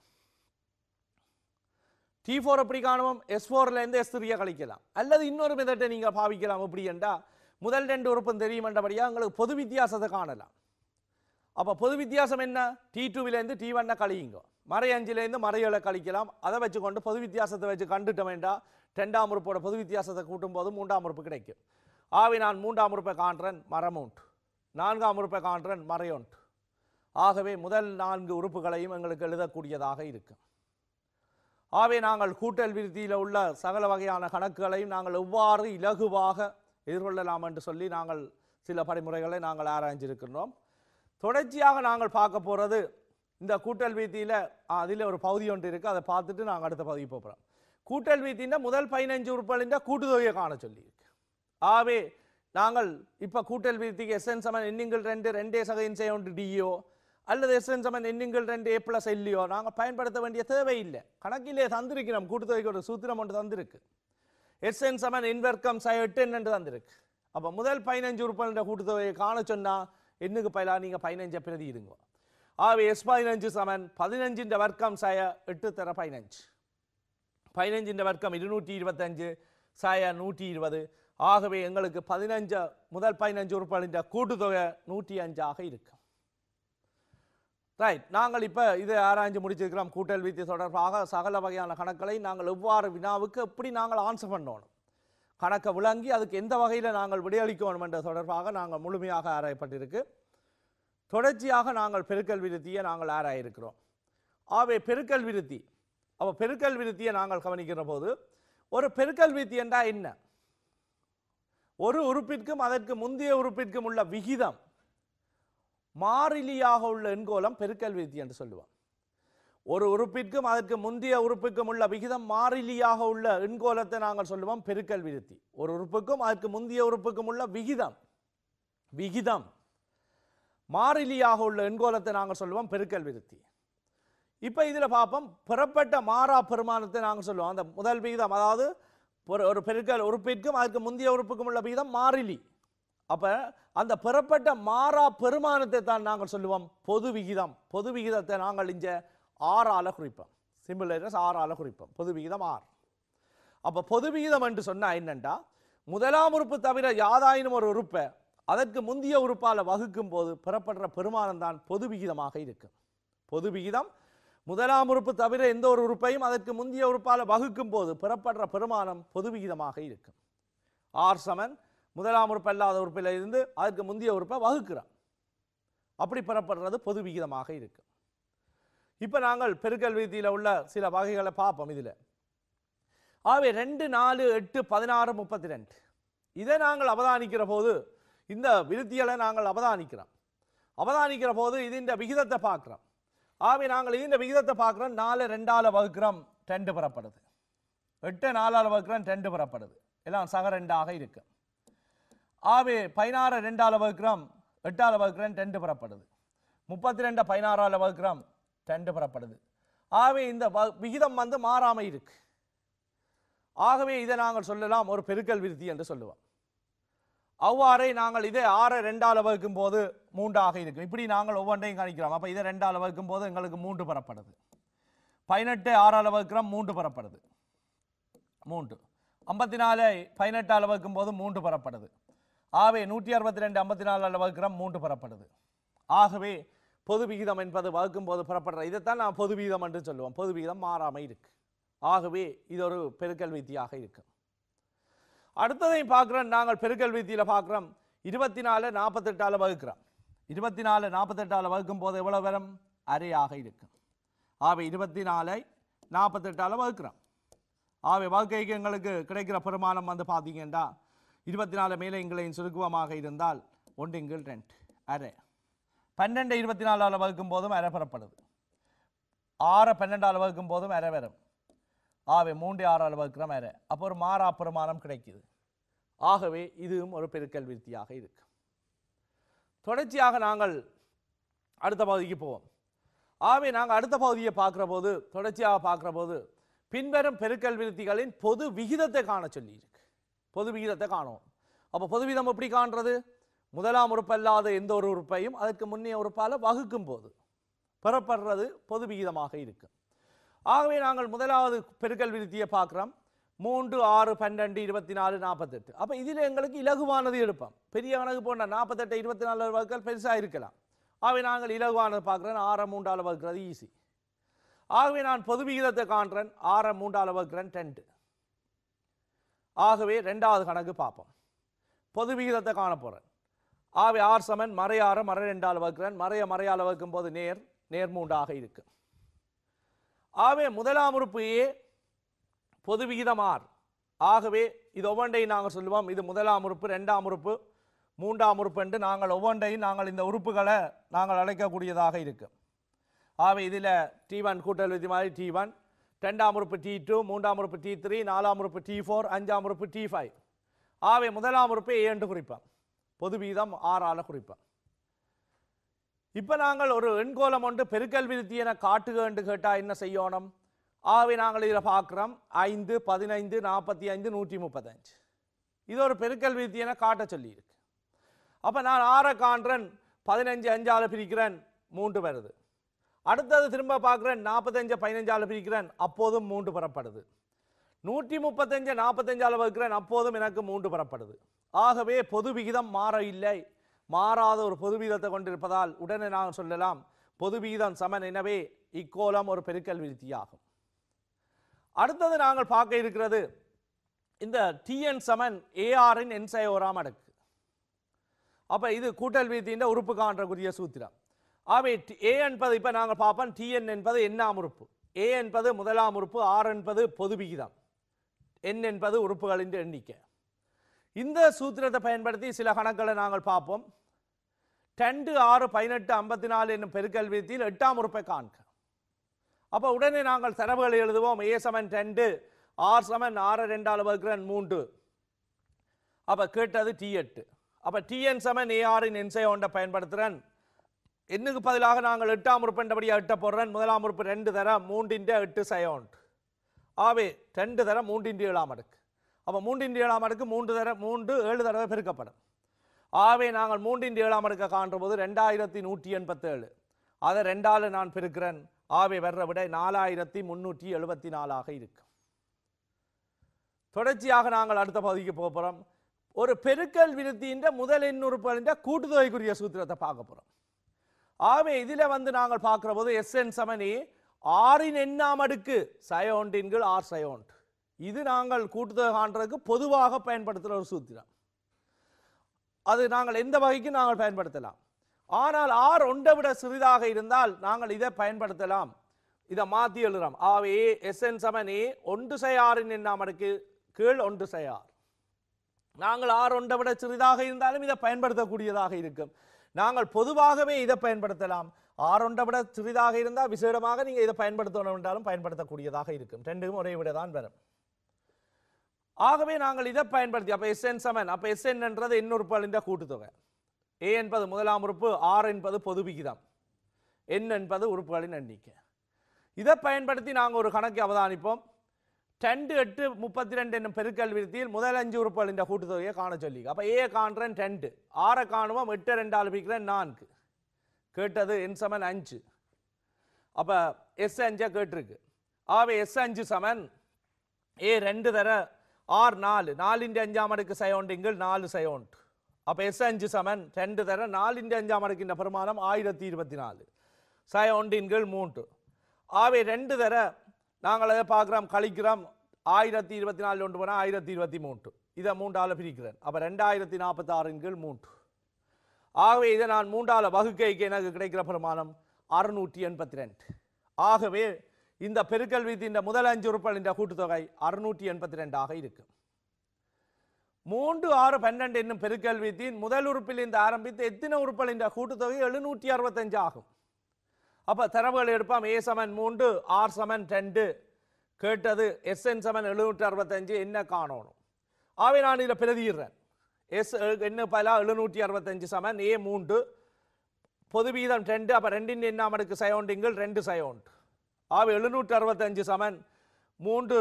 T4 எப்படி காணுவோம் S4 ல இருந்து S3 ஐ கழிக்கலாம் அல்லது இன்னொரு மெத்தட் நீங்க பாவிக்கலாம் அப்படி என்றா முதல் ரெண்டு உறுப்பும் தெரியுமன்றபடியா உங்களுக்கு பொது வித்தியாசத்தை காணலாம் அப்ப பொது வித்தியாசம் என்ன T2 ல இருந்து T1 ஐ கழியுங்க மறை ஐந்து ல இருந்து மறை ஏழு கழிக்கலாம் அதை வச்சு கொண்டு பொது வித்தியாசத்தை வச்சு கண்டுட்டோம்டா இரண்டாம் உறுப்போட பொது வித்தியாசத்தை கூட்டும்போது மூன்றாம் உறுப்பு கிடைக்கும் ஆவே நான் மூன்றாம் உறுப்பை காண்றேன் மறை மூன்று நான்காம் உறுப்பை காண்றேன் மறை ஒன்று ஆகவே முதல் நான்கு உறுப்புகளையும் உங்களுக்கு எழுதக்கூடியதாக இருக்கும் ஆவே நாங்கள் கூட்டல் விருத்தியில உள்ள சகல வகையான கணக்குகளையும் நாங்கள் எவ்வாறு இலகுவாக எதிர்கொள்ளலாம் என்று சொல்லி நாங்கள் சில படிமுறைகளை நாங்கள் ஆராய்ஞ்சிருக்கிறோம் தொடர்ச்சியாக நாங்கள் பார்க்க போகிறது இந்த கூட்டல் விதியில் அதில் ஒரு பகுதி ஒன்று இருக்குது அதை பார்த்துட்டு நாங்கள் அடுத்த பகுதி போகிறோம் கூட்டல் விதியில் முதல் பதினைந்து உறுப்புகளின் கூட்டுத்தொகையை காண சொல்லியிருக்கு ஆகவே நாங்கள் இப்போ கூட்டல் விதிக்கு Sn சமன் எண்ணிங்கள் ரெண்டு ரெண்டே சகையின் செய்ய ஒன்று டியோ அல்லது Sn சமன் எண்ணிங்கள் ரெண்டு ஏ பிளஸ் எல்லையோ நாங்கள் பயன்படுத்த வேண்டிய தேவை இல்லை கணக்கிலே தந்திருக்கிறோம் கூட்டுத்தொகைக்கு ஒரு சூத்திரம் ஒன்று தந்திருக்கு Sn சமன் இன்வெர்க்கம் சை எட்டு என்று தந்திருக்கு அப்போ முதல் பதினைந்து உறுப்புகளின் கூட்டுத்தொகையை காண சொன்னால் எண்ணுக்கு பதிலா நீங்கள் பதினைஞ்சை பிரதி இருங்க ஆகவே எஸ் பதினைஞ்சு சமன் பதினைஞ்சின் வர்க்கம் சாய எட்டு தர பதினைஞ்சு பதினைஞ்சின் வர்க்கம் இருநூற்றி இருபத்தஞ்சு சாய நூற்றி இருபது ஆகவே எங்களுக்கு பதினைஞ்ச முதல் பதினைஞ்சு உறுப்புகளின் கூட்டுத்தொகை நூற்றி அஞ்சாக இருக்கும் ரைட் நாங்கள் இப்போ இதை ஆராய்ஞ்சு முடிச்சிருக்கிறோம் கூட்டல் விதி தொடர்பாக சகல வகையான கணக்களை நாங்கள் எவ்வாறு வினாவுக்கு எப்படி நாங்கள் ஆன்சர் பண்ணணும் கணக்கை விளங்கி அதுக்கு எந்த வகையில் நாங்கள் விடையளிக்கணும் என்ற தொடர்பாக நாங்கள் முழுமையாக ஆராயப்பட்டிருக்கு தொடர்ச்சியாக நாங்கள் பெருக்கல் விருத்தியை நாங்கள் ஆராயிருக்கிறோம் ஆகவே பெருக்கல் விருத்தி அப்போ பெருக்கல் விருத்தியை நாங்கள் கவனிக்கிற போது ஒரு பெருக்கல் விருத்தி என்றால் என்ன ஒரு உறுப்பிற்கும் அதற்கு முந்தைய உறுப்பிற்கும் உள்ள விகிதம் மாறிலியாக உள்ள எண்கோலம் பெருக்கல் விருத்தி என்று சொல்லுவோம் ஒரு உறுப்பிற்கும் அதற்கு முந்தைய உறுப்புக்கும் உள்ள விகிதம் மாறிலியாக உள்ள எண்கோலத்தை நாங்கள் சொல்லுவோம் பெருக்கல் விருத்தி ஒரு உறுப்புக்கும் அதற்கு முந்தைய உறுப்புக்கும் உள்ள விகிதம் விகிதம் மாறிலியாக உள்ள எண்கோலத்தை நாங்கள் சொல்லுவோம் பெருக்கல் விருத்தி இப்போ இதில் பார்ப்போம் பெறப்பட்ட மாறா பெருமானத்தை நாங்கள் சொல்லுவோம் அந்த முதல் விகிதம் அதாவது ஒரு பெருக்கல் உறுப்பிற்கும் அதற்கு முந்தைய உறுப்புக்கும் உள்ள விகிதம் மாறிலி. அப்ப அந்த பெறப்பட்ட மாறா பெருமானத்தை தான் நாங்கள் சொல்லுவோம் பொது விகிதம். பொது விகிதத்தை நாங்கள் இங்கே ஆறால குறிப்போம். சிம்பிள் ஆறால குறிப்போம். பொது விகிதம் ஆறு. அப்போ பொது விகிதம் என்று சொன்னால் என்னென்னா, முதலாம் உறுப்பு தவிர யாதாயினும் ஒரு உறுப்பை அதற்கு முந்தைய உறுப்பால் வகுக்கும் போது பெறப்படுற பெருமானம் தான் பொது விகிதமாக இருக்கும். பொது விகிதம் முதலாம் உறுப்பு தவிர எந்த ஒரு உறுப்பையும் அதற்கு முந்தைய உறுப்பால் வகுக்கும் போது பெறப்படுற பெருமானம் பொது விகிதமாக இருக்கும். ஆர் சமன் முதலாம் உறுப்பு அல்லாத உறுப்பில் இருந்து அதற்கு முந்தைய உறுப்பை வகுக்கிறான். அப்படி பெறப்படுறது பொது விகிதமாக இருக்கும். இப்போ நாங்கள் பெருக்கல் விதியில் உள்ள சில வகைகளை பார்ப்போம். இதில் ஆகவே ரெண்டு நாலு எட்டு பதினாறு முப்பத்தி ரெண்டு இதை நாங்கள் அவதானிக்கிற போது, இந்த விருத்திகளை நாங்கள் அவதானிக்கிறோம். அவதானிக்கிற போது இதுன்ற விகிதத்தை பார்க்குறோம். ஆகவே நாங்கள் இதுன்ற விகிதத்தை பார்க்குறோம். நாலு ரெண்டால் வகுக்கிறோம், ரெண்டு பெறப்படுது. எட்டு நாலால் வகுக்கிறோம், ரெண்டு பெறப்படுது. எல்லாம் சக ரெண்டாக இருக்கு. ஆகவே பதினாறு ரெண்டால் வகுக்கிறோம், எட்டால் வகுக்கிறோம், ரெண்டு பெறப்படுது. முப்பத்தி ரெண்டை பதினாறால் வகுக்கிறோம், ரெண்டு பெறப்படுது. ஆகவே இந்த விகிதம் வந்து மாறாமல் இருக்கு. ஆகவே இதை நாங்கள் சொல்லலாம் ஒரு பெருக்கல் விருத்தி என்று சொல்லுவோம். அவ்வாறே நாங்கள் இதை ஆறை ரெண்டால் வகுக்கும் போது மூன்றாக இருக்கும். இப்படி நாங்கள் ஒவ்வொன்றையும் கணிக்கிறோம். அப்போ இதை ரெண்டால் வகுக்கும் போது எங்களுக்கு மூன்று பெறப்படுது. பதினெட்டு ஆறால் வகுக்கிறோம், மூன்று பெறப்படுது. மூன்று ஐம்பத்தி நாலு பதினெட்டால் வகுக்கும் போது மூன்று பெறப்படுது. ஆகவே நூற்றி அறுபத்தி ரெண்டு ஐம்பத்தி நாலால் வகுக்கிறோம், மூன்று பெறப்படுது. ஆகவே பொது விகிதம் என்பது வகுக்கும் போது பெறப்படுற இதைத்தான் நான் பொது விகிதம் என்று சொல்லுவோம். பொது விகிதம் மாறாமல் இருக்குது. ஆகவே இது ஒரு பெருக்கல் விதியாக இருக்கும். அடுத்ததையும் பார்க்குறோம். நாங்கள் பெருக்கல் விதியில் பார்க்குறோம் இருபத்தி நாலு நாற்பத்தெட்டால் வகுக்கிறோம். இருபத்தி நாலு நாற்பத்தெட்டால் வகுக்கும் போது எவ்வளோ வரும்? அரையாக இருக்கும். ஆகவே இருபத்தி நாலை நாற்பத்தெட்டால் வகுக்கிறோம். ஆகவே வகுக்கைக்கு எங்களுக்கு கிடைக்கிற பெருமானம் வந்து பார்த்தீங்கன்னா, இருபத்தி நாலு மேலே எங்களையும் சுருக்குவமாக இருந்தால் ஒன்றிங்கள் ரெண்டு அரை. பன்னெண்டு இருபத்தி நாலால் வகுக்கும் போதும் அரை பெறப்படுது. ஆறை பன்னெண்டால் வகுக்கும் போதும் அரை வரும். ஆகவே மூன்று ஆறால் வகுக்கிற மாதிரி அப்போ ஒரு மாறா பெருமானம் கிடைக்குது. ஆகவே இதுவும் ஒரு பெருக்கல் விருத்தியாக இருக்கு. தொடர்ச்சியாக நாங்கள் அடுத்த பகுதிக்கு போவோம். ஆகவே நாங்கள் அடுத்த பகுதியை பார்க்குற போது, தொடர்ச்சியாக பார்க்குற போது பின்வரும் பெருக்கல் விருத்திகளின் பொது விகிதத்தை காண சொல்லியிருக்கு. பொது விகிதத்தை காணும். அப்போ பொது விகிதம் எப்படி காண்றது? முதலாம் உறுப்பு அல்லாத எந்த ஒரு உறுப்பையும் அதற்கு முன்னே உறுப்பால் வகுக்கும் போது பெறப்படுறது பொது விகிதமாக இருக்கு. ஆகவே நாங்கள் முதலாவது பெருக்கல் விருத்தியை பார்க்குறோம். மூன்று ஆறு பன்னெண்டு இருபத்தி நாலு நாற்பத்தெட்டு. அப்போ இதில் எங்களுக்கு இலகுவானது எடுப்போம். பெரிய கணக்கு போன்ற நாற்பத்தெட்டை இருபத்தி நாலு வகுக்கள் பெருசாக இருக்கலாம். ஆகவே நாங்கள் இலகுவானது பார்க்குறேன். ஆறை மூன்றால் வகுக்கிறது ஈஸி. ஆகவே நான் பொது விகிதத்தை காண்றேன். ஆறை மூன்றால் வகுக்கிறேன், ரெண்டு. ஆகவே ரெண்டாவது கணக்கு பார்ப்போம். பொது விகிதத்தை காண போகிறேன். ஆகவே ஆர் சமன் மறையாறு மறை ரெண்டால் வகுக்கிறேன். மறைய மறையால் வகுக்கும் போது நேர் நேர் மூன்றாக இருக்கு. ஆகவே முதலாம் உறுப்பு ஏ பொது விகிதம் ஆறு. ஆகவே இது ஒவ்வொன்றையும் நாங்கள் சொல்லுவோம். இது முதலாம் உறுப்பு, ரெண்டாம் உறுப்பு, மூன்றாம் உறுப்பு என்று நாங்கள் ஒவ்வொன்றையும் நாங்கள் இந்த உறுப்புகளை நாங்கள் அழைக்கக்கூடியதாக இருக்கும். ஆகவே இதில் டி ஒன் கூட்டல் விதி மாதிரி டி ஒன், ரெண்டாம் உறுப்பு டி டூ, மூன்றாம் உறுப்பு டி த்ரீ, நாலாம் உறுப்பு டி ஃபோர், அஞ்சாம் உறுப்பு டி ஃபைவ். ஆகவே முதலாம் உறுப்பு ஏ என்று குறிப்போம். பொது விகிதம் ஆறால் குறிப்போம். இப்போ நாங்கள் ஒரு எண்கோலம் ஒன்று பெருக்கல் விருத்தி என காட்டுக என்று கேட்டால் என்ன செய்யணும்? ஆகவே நாங்கள் இதில் பார்க்குறோம் ஐந்து பதினைந்து நாற்பத்தி ஐந்து நூற்றி முப்பத்தஞ்சு. இது ஒரு பெருக்கல் விருத்தி என காட்ட சொல்லியிருக்கு. அப்போ நான் ஆறை காண்றேன். பதினஞ்சு அஞ்சால் பிரிக்கிறேன், மூன்று வருது. அடுத்தது திரும்ப பார்க்குறேன். நாற்பத்தஞ்சு பதினஞ்சால் பிரிக்கிறேன், அப்போதும் மூன்று பெறப்படுது. நூற்றி முப்பத்தஞ்சு நாற்பத்தஞ்சால் வகுக்கிறேன், அப்போதும் எனக்கு மூன்று பெறப்படுது. ஆகவே பொது விகிதம் மாறவில்லை. மாறாத ஒரு பொது விகிதத்தை கொண்டிருப்பதால் உடனே நாங்கள் சொல்லலாம் பொது விகிதம் சமன். எனவே இக்கோலம் ஒரு பெருக்கல் விருத்தியாகும். அடுத்தது நாங்கள் பார்க்க இருக்கிறது இந்த டிஎன் சமன் ஏஆரின் என்சையோராம் அடுக்கு. அப்போ இது கூட்டல் விருத்தின்ற உறுப்பு காண்றக்கூடிய சூத்திரம். ஆகவே ஏ என்பது இப்போ நாங்கள் பார்ப்போம். டிஎன் என்பது என்னாம் உறுப்பு, ஏ என்பது முதலாம் உறுப்பு, ஆர் என்பது பொது விகிதம், என் என்பது உறுப்புகளின் எண்ணிக்கை. இந்த சூத்திரத்தை பயன்படுத்தி சில கணக்களை நாங்கள் பார்ப்போம். ரெண்டு ஆறு பதினெட்டு ஐம்பத்தி நாலு என்னும் பெருக்கல் விதியில் எட்டாம் உறுப்பை காண்க. அப்போ உடனே நாங்கள் தரவுகளை எழுதுவோம். ஏ சமன் ரெண்டு, ஆர் சமன் ஆறு ரெண்டால் வகுக்கிறன் மூன்று. அப்போ கேட்டது டி எட்டு. அப்போ டிஎன் சமன் ஏஆரின் என்சை ஒன்றை பயன்படுத்துகிறேன். என்னுக்கு பதிலாக நாங்கள் எட்டாம் உறுப்புன்றபடியாக எட்ட போடுறேன். முதலாம் உறுப்பு ரெண்டு தர மூன்றின் எட்டு சை ஒன்று. ஆவே ரெண்டு தர மூன்றின் ஏழாம் அடுக்கு. அப்ப மூன்றின் ஏழாம் அடுக்கு மூன்று தடவை மூன்று ஏழு தடவை பெருக்கப்படும். ஆகவே நாங்கள் மூன்றின் ஏழாம் அடுக்க காண்றபோது ரெண்டாயிரத்தி நூற்றி எண்பத்தி ஏழு அதை ரெண்டாவது நான் பெருக்கிறேன். ஆகவே வர்ற விட நாலாயிரத்தி முன்னூற்றி எழுபத்தி நாலாக இருக்கும். தொடர்ச்சியாக நாங்கள் அடுத்த பகுதிக்கு போகிறோம். ஒரு பெருக்கல் விருத்தியின் முதல் எண்ணுறுப்புகளின் கூட்டுத்தொகைக்குரிய சூத்திரத்தை பார்க்க போகிறோம். ஆகவே இதில் வந்து நாங்கள் பார்க்குற போது எஸ்என் சமனி ஆறின் எண்ணாம் அடுக்கு சயோண்டின் கீழ் ஆர் சயோண்ட். இது நாங்கள் கூட்டுத்தொகை காண்றதுக்கு பொதுவாக பயன்படுத்துகிற ஒரு சூத்திரம். அது நாங்கள் எந்த வகைக்கு நாங்கள் பயன்படுத்தலாம். ஆனால் ஆர் ஒன்றை விட சிறிதாக இருந்தால் நாங்கள் இதை பயன்படுத்தலாம். இதை மாற்றி எழுதுறோம். ஆகவே எஸ்என் சமனி ஒன்று சை ஆறின் எண்ணாம் அடுக்கு கீழ் ஒன்று சை ஆர். நாங்கள் ஆர் ஒன்றை விட சிறிதாக இருந்தாலும் இதை பயன்படுத்தக்கூடியதாக இருக்கும். நாங்கள் பொதுவாகவே இதை பயன்படுத்தலாம். ஆர் ஒன்றை விட சிறிதாக இருந்தால் விசேடமாக நீங்கள் இதை பயன்படுத்தணும் என்றாலும் பயன்படுத்தக்கூடியதாக இருக்கும். ரெண்டுக்கும் ஒரே விட தான் வரும். ஆகவே நாங்கள் இதை பயன்படுத்தி அப்போ எஸ்என் சமன் அப்போ எஸ்என் என்றது எண்ணுறுப்புகளின் கூட்டுத்தொகை. ஏ என்பது முதலாம் உறுப்பு, ஆர் என்பது பொது விகிதம், என் என்பது உறுப்புகளின் எண்ணிக்கை. இதை பயன்படுத்தி நாங்கள் ஒரு கணக்கை அவதானிப்போம். ரெண்டு எட்டு முப்பத்தி ரெண்டு என்னும் பெருக்கல் விருத்தியில் முதல் அஞ்சு உறுப்புகளின் கூட்டுத்தொகையை காண சொல்லி அப்போ ஏ காண்றேன் ரெண்டு, ஆறை காணுவோம் எட்டு ரெண்டால் பிரிக்கிறேன் நான்கு, கேட்டது என் சமன் அஞ்சு. அப்போ எஸ் அஞ்சை கேட்டிருக்கு. ஆகவே எஸ் அஞ்சு சமன் ஏ ரெண்டு தர ஆர் நாலு, நாலின் அஞ்சாம் அடுக்கு சயோண்டிங்கள் நாலு சயோண்ட். அப்போ எஸ் அஞ்சு சமன் ரெண்டு தர நாலின் அஞ்சாம் அடுக்கின்ற பெருமானம் ஆயிரத்தி இருபத்தி நாலு சயோண்டின்கள் மூன்று. ஆகவே ரெண்டு தர நாங்கள் அதை பார்க்குறோம் கழிக்கிறோம். ஆயிரத்தி இருபத்தி நாலு ஒன்று போனால் ஆயிரத்தி இருபத்தி மூன்று, இதை மூன்றால் பிரிக்கிறேன். அப்போ ரெண்டாயிரத்தி நாற்பத்தி ஆறின் கீழ் மூன்று. ஆகவே இதை நான் மூன்றால் வகுக்கைக்கு எனக்கு கிடைக்கிற பிரமாணம் அறுநூற்றி எண்பத்தி ரெண்டு. ஆகவே இந்த பெருக்கல் விதியின் முதல் அஞ்சு உறுப்புகளின் கூட்டுத்தொகை அறுநூற்றி எண்பத்தி ரெண்டாக இருக்கும். மூன்று ஆறு பன்னெண்டு என்னும் பெருக்கல் விதியின் முதல் உறுப்பிலிருந்து ஆரம்பித்து எத்தனை உறுப்புகளின் கூட்டுத்தொகை எழுநூற்றி அறுபத்தஞ்சு ஆகும். அப்போ தரவுகள் எடுப்பாம். ஏ சமன் மூன்று, ஆர் சமன் ரெண்டு, கேட்டது எஸ்என் சமன் எழுநூற்றி அறுபத்தஞ்சு என்ன காணணும். ஆகவே நான் இதில் பிரதிடுறேன். எஸ் என்ன பல எழுநூற்றி அறுபத்தஞ்சு சமன் ஏ மூன்று பொது வீதம் ரெண்டு. அப்போ ரெண்டின் எண்ணாம் அடுக்கு சயோண்டிங்கள் ரெண்டு சயோண்ட். ஆகவே எழுநூற்றி அறுபத்தஞ்சு சமன் மூன்று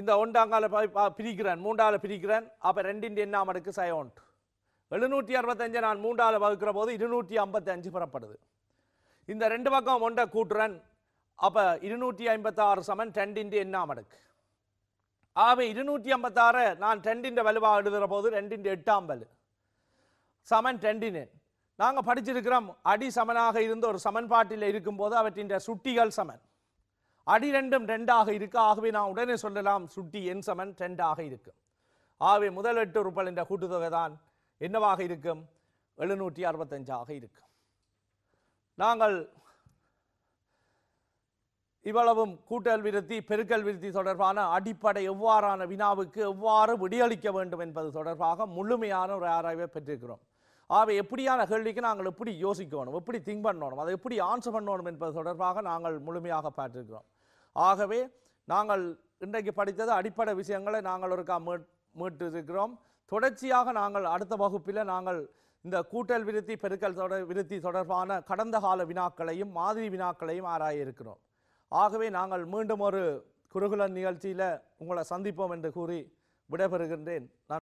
இந்த ஒன்றாங்கால பிரிக்கிறேன், மூன்றால் பிரிக்கிறேன். அப்போ ரெண்டின் எண்ணாம் அடுக்கு சயோண்ட். எழுநூற்றி அறுபத்தஞ்சை நான் மூன்றால் வகுக்கிற போது இருநூற்றி ஐம்பத்தஞ்சு புறப்படுது. இந்த ரெண்டு பக்கம் ஒன்றை கூட்டுறன். அப்போ இருநூற்றி ஐம்பத்தி ஆறு சமன் ரெண்டின் எண்ணாம் அடுக்கு. ஆகவே இருநூற்றி ஐம்பத்தாறு நான் ரெண்டின் வலுவாக எழுதுகிற போது ரெண்டின் எட்டாம் வலு சமன் ரெண்டின் எண். நாங்கள் படிச்சிருக்கிறோம் அடி சமனாக இருந்த ஒரு சமன்பாட்டில் இருக்கும்போது அவற்றின் சுட்டிகள் சமன், அடி ரெண்டும் ரெண்டாக இருக்கு. ஆகவே நான் உடனே சொல்லலாம் சுட்டி எண் சமன் ரெண்டாக இருக்கும். ஆகவே முதல் எட்டு உறுப்புகள் என்ற கூட்டுத்தொகை தான் என்னவாக இருக்கும், எழுநூற்றி அறுபத்தஞ்சாக இருக்கும். நாங்கள் இவ்வளவும் கூட்டல் விருத்தி பெருக்கல் விருத்தி தொடர்பான அடிப்படை எவ்வாறான வினாவுக்கு எவ்வாறு விடியளிக்க வேண்டும் என்பது தொடர்பாக முழுமையான ஒரு ஆராய்வை பெற்றிருக்கிறோம். ஆகவே எப்படியான கேள்விக்கு நாங்கள் எப்படி யோசிக்கணும், எப்படி திங்க் பண்ணணும், அதை எப்படி ஆன்சர் பண்ணணும் என்பது தொடர்பாக நாங்கள் முழுமையாக பார்த்திருக்கிறோம். ஆகவே நாங்கள் இன்றைக்கு படித்தது அடிப்படை விஷயங்களை நாங்கள் ஒருக்கா மீட் மீட்டிருக்கிறோம். தொடர்ச்சியாக நாங்கள் அடுத்த வகுப்பில் நாங்கள் இந்த கூட்டல் விருத்தி பெருக்கல் தொடர் விருத்தி தொடர்பான கடந்த கால வினாக்களையும் மாதிரி வினாக்களையும் ஆராய இருக்கிறோம். ஆகவே நாங்கள் மீண்டும் ஒரு குருகுல நிகழ்ச்சியில் உங்களை சந்திப்போம் என்று கூறி விடைபெறுகின்றேன்.